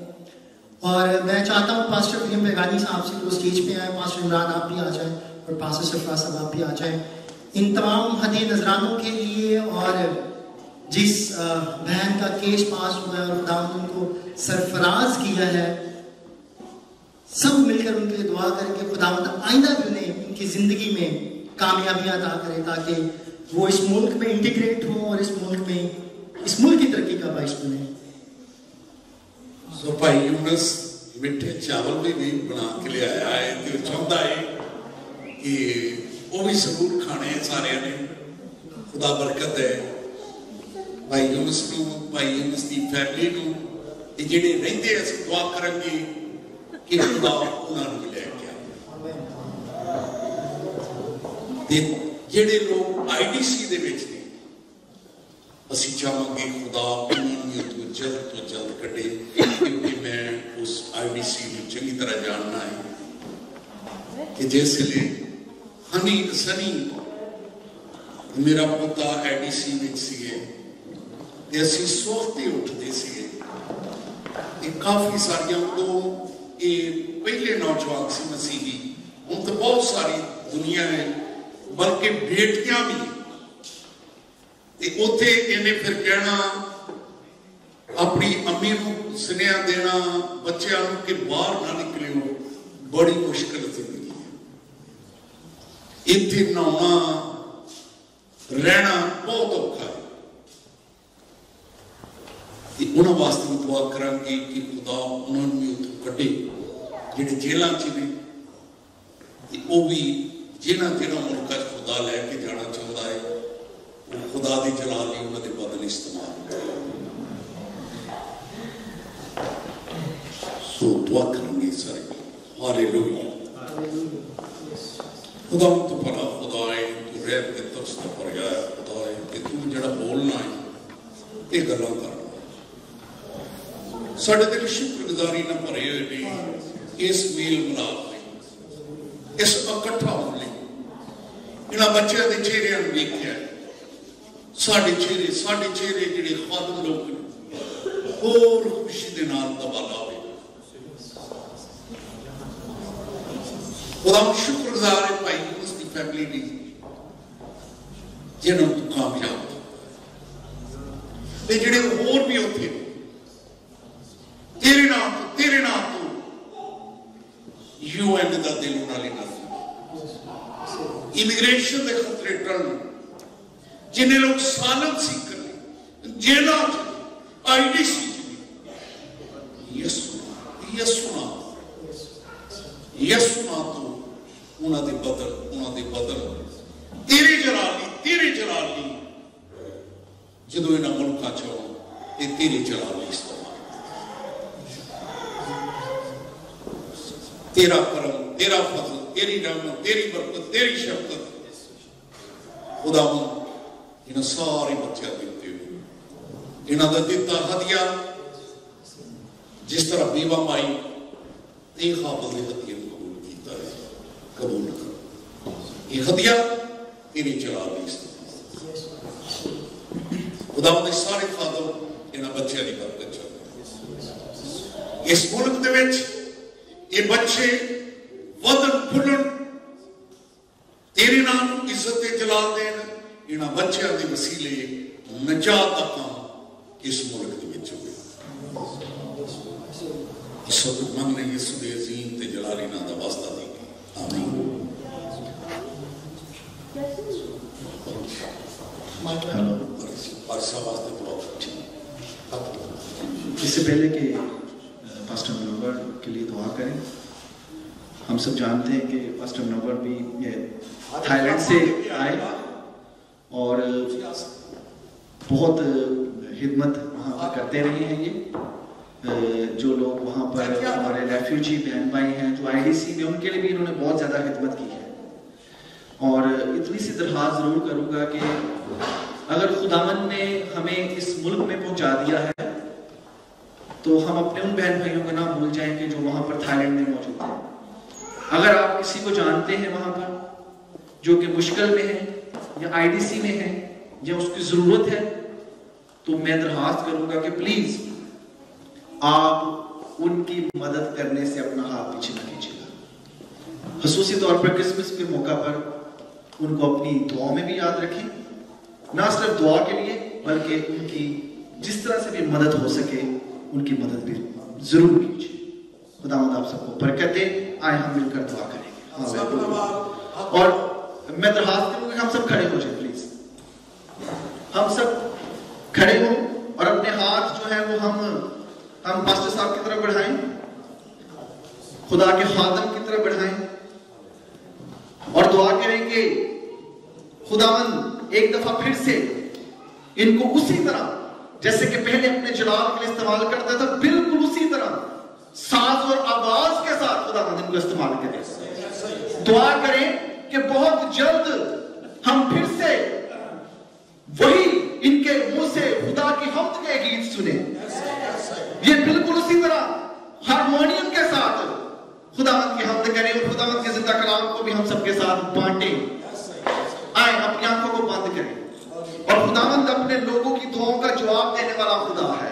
और मैं चाहता हूँ पास्टर प्रियम बेगानी साहब से वो स्टेज पे आए, पास्टर इमरान आप भी आ जाएं और पास्टर सरफराज साहब आप भी आ जाएं इन तमाम हदे नजरानों के लिए। और जिस बहन का केस पास हुआ है और खुदावंद उनको सरफराज किया है, सब मिलकर उनके लिए दुआ करें कि खुदावंद आइंदा भी उन्हें उनकी ज़िंदगी में कामयाबी अता करें, ताकि वो इस मुल्क में इंटीग्रेट हो और इस मुल्क की तरक्की का बाइस बने। तो भाई यूनुस मिठे चावल भी बना के लिए आया है, तो चाहता है कि वो भी जरूर खाने सारे ने। खुदा बरकत है भाई यूनुस को, भाई यूनुस की फैमिली को, जिहड़े रहंदे अस दुआ करेंगे कि खुदा उन्हें मिले। ਜਿਹੜੇ ਲੋਕ आईडीसी ਦੇ ਵਿੱਚ ਨੇ, ਅਸੀਂ ਚਾਹਾਂਗੇ खुदा उन्हें तो जल्द कटे, क्योंकि मैं उस आईडीसी को चंगी तरह जानना है कि जैसे हनी सनी मेरा पोता आईडीसी ਵਿੱਚ ਸੀਗੇ ਤੇ ਅਸੀਂ ਸੋਫਤੇ ਉੱਠਦੇ ਸੀਗੇ। काफ़ी सारिया तो पहले नौजवान से मसीही हम तो बहुत सारी दुनिया है, बल्कि बेटियां भी उथे फिर कहना अपनी अम्मी सुनेहा देना बच्चों के बाहर ना निकलो, बड़ी मुश्किल जिंदगी है, इतने नहाना रहना बहुत औखा है। उन्होंने वास्ते दुआ करांगे कि खुदा उन्होंने भी उतो कटे जिहड़े जेलों च ने, वो भी जिन्हों जिन्हों मुल्क खुदा लैके जाना चाहता है वो खुदा की जलाली उन्होंने बदल इस्तेमाल सो दुआ करेंगे सारे। हालेलुया, खुदा तो भला खुदा है, तू रहम ते तरस दा भरिया खुदा है, कि तू जिहड़ा बोलना है ये गल्लां करना। साढ़े दिल शुक्रगुजारी ना भरे हुए ने इस मेल मिलाप में, इस इकट्ठा होने इन्होंने बच्चों के चेहरिया देखा है। साढ़े चेहरे जिहड़े खादम लोग होर खुशी के नाल तबाला होवे। खुदा शुक्रगुजार है भाई उसकी फैमिली ने जिन्होंने कामयाब ते जिहड़े होर भी उठे तेरे नाम तो यूएन का दिल उन्होंने नाल इमिग्रेशन के खतरे टल जिन्हें लोग सालन सीखने जेल आईडीसी यसुना तो उन्होंने बदल तेरे जलाली जो इन्होंने मुल्क चो तेरे जलाली इस्तेमाल तेरा करम तेरा फजल तेरी रहमत तेरी बरकत तेरी शफकत खुदावंद इन सारे बच्चों देते हुए इन्हों का दिता हदिया जिस तरह बीवा माई ने हाफिज़ हदिया कबूल किया है, कबूल कर ये हदिया तेरी जलाल खुदावंद सारे खादम इन बच्चों की बरकत चाहते इस मुल्क के विच ये बच्चे वदन फुलन तेरे नाम इज्जत जलाल देन। इन्होंने बच्चों के वसीले नजात का काम इस मुल्क मंगने इस अजीम ते जलाल इन्हों का वास्ता दे। आमीन। इससे पहले कि पास्टर मनोवर के लिए दुआ करें, हम सब जानते हैं कि पास्टर मनोवर भी ये थाईलैंड से आए और बहुत हिम्मत वहाँ पर करते रहे हैं। ये जो लोग वहाँ पर हमारे रेफ्यूजी बहन भाई हैं जो आईडीसी में, उनके लिए भी इन्होंने बहुत ज़्यादा हिम्मत की है। और इतनी सी दरख्वास्त ज़रूर करूँगा कि अगर खुदावन ने हमें इस मुल्क में पहुँचा दिया है तो हम अपने उन बहन भाइयों का नाम भूल जाएंगे जो वहां पर थाईलैंड में मौजूद हैं। अगर आप किसी को जानते हैं वहां पर जो कि मुश्किल में है या आईडीसी में है या उसकी जरूरत है, तो मैं दरखास्त करूंगा कि प्लीज आप उनकी मदद करने से अपना हाथ पीछे न कीजिएगा। ख़ुसूसी तौर पर क्रिसमस के मौका पर उनको अपनी दुआ में भी याद रखें, ना सिर्फ दुआ के लिए बल्कि उनकी जिस तरह से भी मदद हो सके उनकी मदद भी जरूर कीजिए। खुदावंद आप सबको बरकत दे। आए हम मिलकर दुआ करेंगे। हाँ, और मैं दरखास्त करूँगा हम सब खड़े हो जाए। प्लीज हम सब खड़े हों और अपने हाथ जो है वो हम पास्टर साहब की तरफ बढ़ाएं, खुदा के खादम की तरफ बढ़ाएं और दुआ करें कि खुदावंद एक दफा फिर से इनको उसी तरह जैसे कि पहले अपने जलाल के लिए इस्तेमाल करता था, बिल्कुल उसी तरह साज और आवाज के साथ खुदावंद इनको इस्तेमाल करें। दुआ करें कि बहुत जल्द हम फिर से वही इनके मुंह से खुदा की हम्द के गीत सुने, ये बिल्कुल उसी तरह हारमोनियम के साथ खुदावंद की हम्द करें और खुदावंद के जिंदा कलाम को भी हम सबके साथ बांटें। आए अपनी आंखों को बंद करें और खुदावंद अपने लोगों की दुआओं का जवाब देने वाला खुदा है।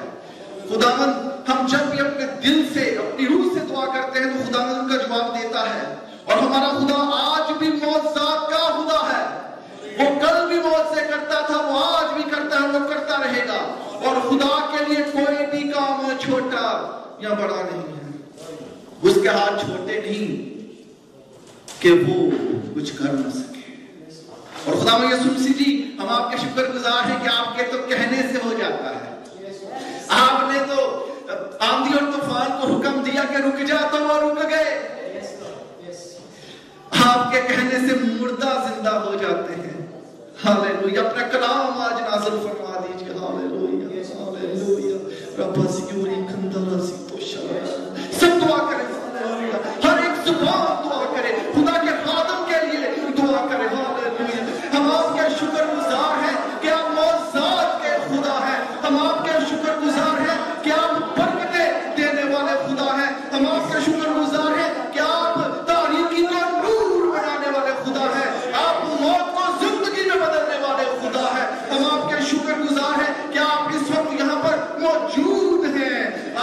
खुदावंद हम जब भी अपने दिल से अपनी रूह से दुआ करते हैं तो खुदावंद उनका जवाब देता है। और हमारा खुदा आज भी मौजज़ात का खुदा है, वो कल भी मौजज़े करता था, वो आज भी करता है, वो करता रहेगा। और खुदा के लिए कोई भी काम छोटा या बड़ा नहीं है, उसके हाथ छोटे नहीं कि वो कुछ कर न सके। और खुदा यीशु मसीह जी हम आपके शुक्रगुजार हैं कि आपके तो कहने से हो जाता है। आपने तो आंधी और तूफान को हुक्म दिया कि रुक जा, तो वो रुक गए। आपके कहने से मुर्दा जिंदा हो जाते हैं। हालेलुया। अपना कलाम आज नाज़िल फरमा दीजिए। हालेलुया। सब दुआ करें, हर एक जुबान दुआ करे, खुदा के खादम के लिए दुआ करे। हम आपके शुक्रगुजार हैं कि आप मौजज़ात के खुदा हैं। हम आपके शुक्रगुजार हैं कि आप बरकतें देने वाले खुदा हैं। हम आपके शुक्रगुजार हैं कि आप तारीकी को नूर बनाने वाले खुदा हैं। आप मौत को जिंदगी में बदलने वाले खुदा हैं। हम आपके शुक्रगुजार हैं कि आप इस वक्त यहाँ पर मौजूद हैं।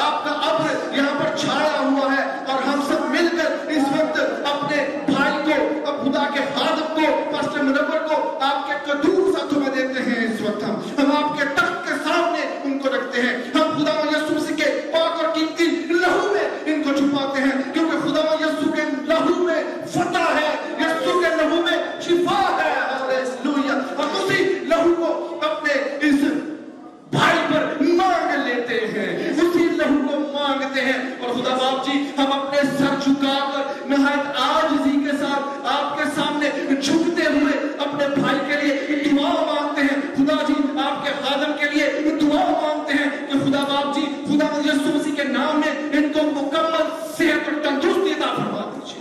आपका अब्र यहाँ पर छाया हुआ है और हम सब मिलकर इस वक्त अपने भाई को, खुदा के खादम को, पास्टर मुनव्वर को आपके कदूर साथों में देते हैं। इस वक्त हम आपके तख्त के सामने उनको रखते हैं। हम खुदा यीशु मसीह के पाक और कीमती लहू में इनको छुपाते हैं, क्योंकि खुदा यीशु के लहू में फतह है, यीशु के लहू में शिफा है। हालेलुया। हम उसी लहू को अपने इस भाई पर मांग लेते हैं, उसी लहू को मांगते हैं। और खुदा बाप जी हम अपने सर झुकाकर निहायत आजिज़ी के साथ आपके सामने झुकते हुए अपने भाई के लिए दुआ मांगते हैं। खुदा जी आपके खादम के लिए दुआ मांगते हैं कि खुदा बाप जी खुदा यीशु मसीह के नाम में इनको मुकम्मल सेहत और तंदुरुस्ती अता फरमा दीजिए।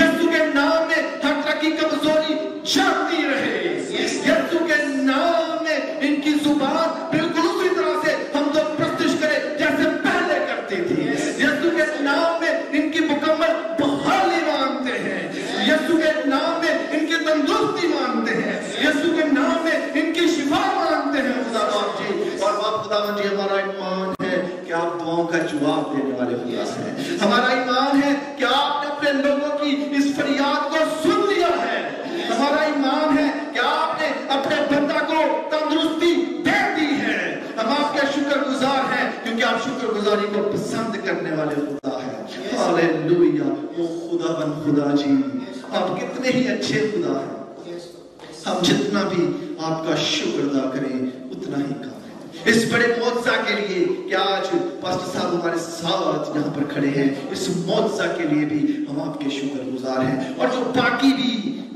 यीशु के नाम में हर तरह की कमजोरी जाती रहे। यीशु के नाम इनकी जुबान बिल्कुल उसी तरह से हम तो प्रस्तुत करें जैसे पहले करते थे। यीशु के नाम में इनकी मुकम्मल बहाली मांगते हैं। यीशु के नाम में इनकी तंदुरुस्ती मांगते हैं। यीशु के नाम में इनकी शिफा मांगते हैं। खुदा बाप जी और बाप खुदावन जी हमारा ईमान है कि आप दुआओं का जवाब देने वाले खुदा हैं। हमारा ईमान है कि आपने अपने लोगों की इस फरियाद को सुन लिया है। हमारा ईमान है कि आपने अपने बंदा को तंदुरुस्ती दे दी है। हम आपके शुक्रगुजार हैं क्योंकि आप शुक्रगुजारी को पसंद करने वाले खुदा हैं। हालेलुया। ओ खुदावन खुदा जी आप कितने ही अच्छे खुदा हैं। हम जितना भी आपका शुक्र अदा करें उतना ही कम है। इस बड़े मौजज़ा के लिए कि आज पास्टर साहब हमारे साथ यहाँ पर खड़े हैं, इस मौजज़ा के लिए भी हम आपके शुक्रगुजार हैं। और जो बाकी भी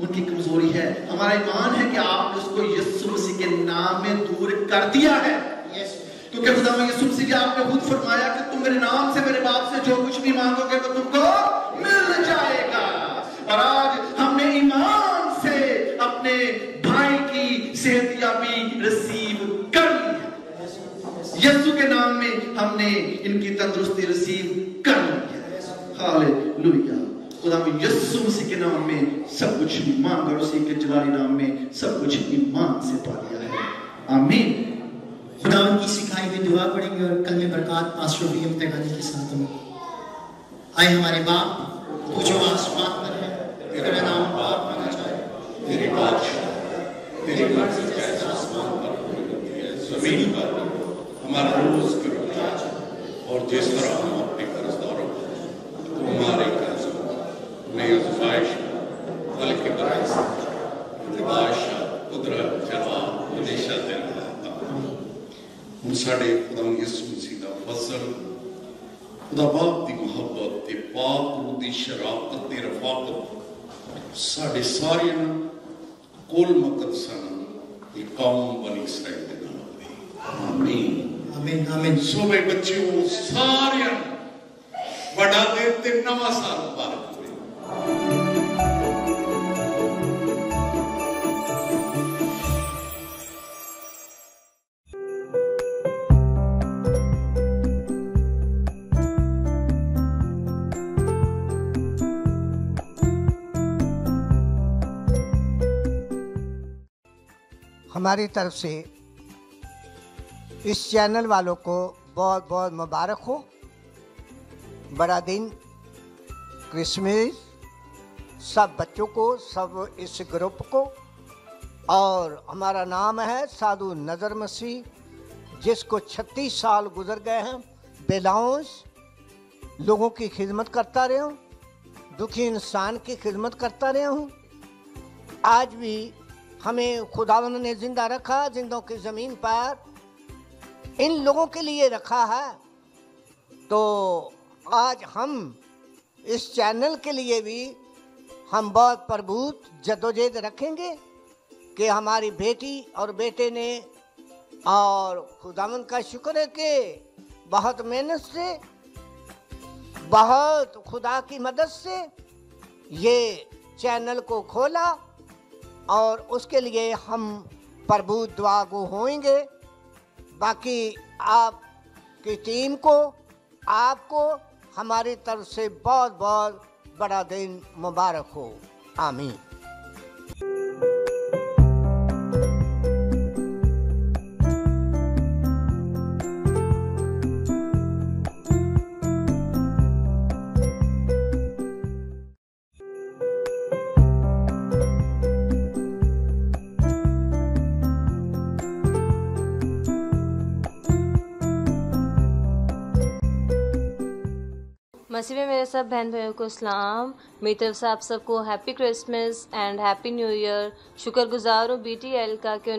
उनकी कमजोरी है, हमारा ईमान है कि आपने उसको यीशु मसीह के नाम में दूर कर दिया है। क्योंकि खुदा यीशु मसीह आपने खुद फरमाया कि तुम मेरे नाम से मेरे बाप से जो कुछ भी मांगोगे तो तुमको मिल जाएगा। और आज हमने ईमान से अपने भाई की सेहत याबी रिसीव कर ली है। यीशु के नाम जीवन में हमने इनकी तंदुरुस्ती रिसीव कर ली है। हालेलुया। खुदा यीशु मसीह के नाम में सब कुछ मांग और उसी के जलाली नाम में सब कुछ ईमान से पा लिया है। आमीन। खुदा की सिखाई हुई दुआ पढ़ेंगे और कल में बरकत पास्टर बीएम तेगानी के साथ में। आए हमारे बाप तू जो आसमान पर है, तेरा नाम पाक माना जाए, तेरी बादशाह तेरी मर्जी जैसे आसमान पर जमीन पर हमारा रोज करो और जिस तरह हम अपने कर्जदारों को हमारे कर्जों नई ख्वाहिश बल्कि बराए बादशाह कुदरत जवाब हमेशा देना हम साढ़े खुदा यीशु मसीह दा फजल खुदा बाप की मुहब्बत ते पाक रूह की शराफत ते रफाकत साढ़े सारियां कुल मकदसा कौम बनी इसराइल दे नाल होवे। आमीन आमीन आमीन। सोबे बच्चों सारे बड़ा दे ते नवा साल मुबारक होवे। हमारी तरफ से इस चैनल वालों को बहुत बहुत मुबारक हो। बड़ा दिन, क्रिसमस, सब बच्चों को, सब इस ग्रुप को। और हमारा नाम है साधु नज़र मसीह, जिसको 36 साल गुजर गए हैं। बेलाउंस लोगों की खिदमत करता रहा हूँ, दुखी इंसान की खिदमत करता रहा हूँ। आज भी हमें खुदावंद ने जिंदा रखा, जिंदों की ज़मीन पर इन लोगों के लिए रखा है। तो आज हम इस चैनल के लिए भी हम बहुत प्रभूत जदोजहद रखेंगे कि हमारी बेटी और बेटे ने, और खुदावंद का शुक्र है कि बहुत मेहनत से, बहुत खुदा की मदद से ये चैनल को खोला और उसके लिए हम प्रभु दुआ गो होंगे। बाकी आपकी टीम को, आपको हमारी तरफ से बहुत बहुत बड़ा दिन मुबारक हो। आमीन। मसीह में मेरे सब बहन भाइयों को सलाम। मेरी तरफ से आप सबको happy Christmas and happy new year. शुक्रगुजार हूँ BTL का कि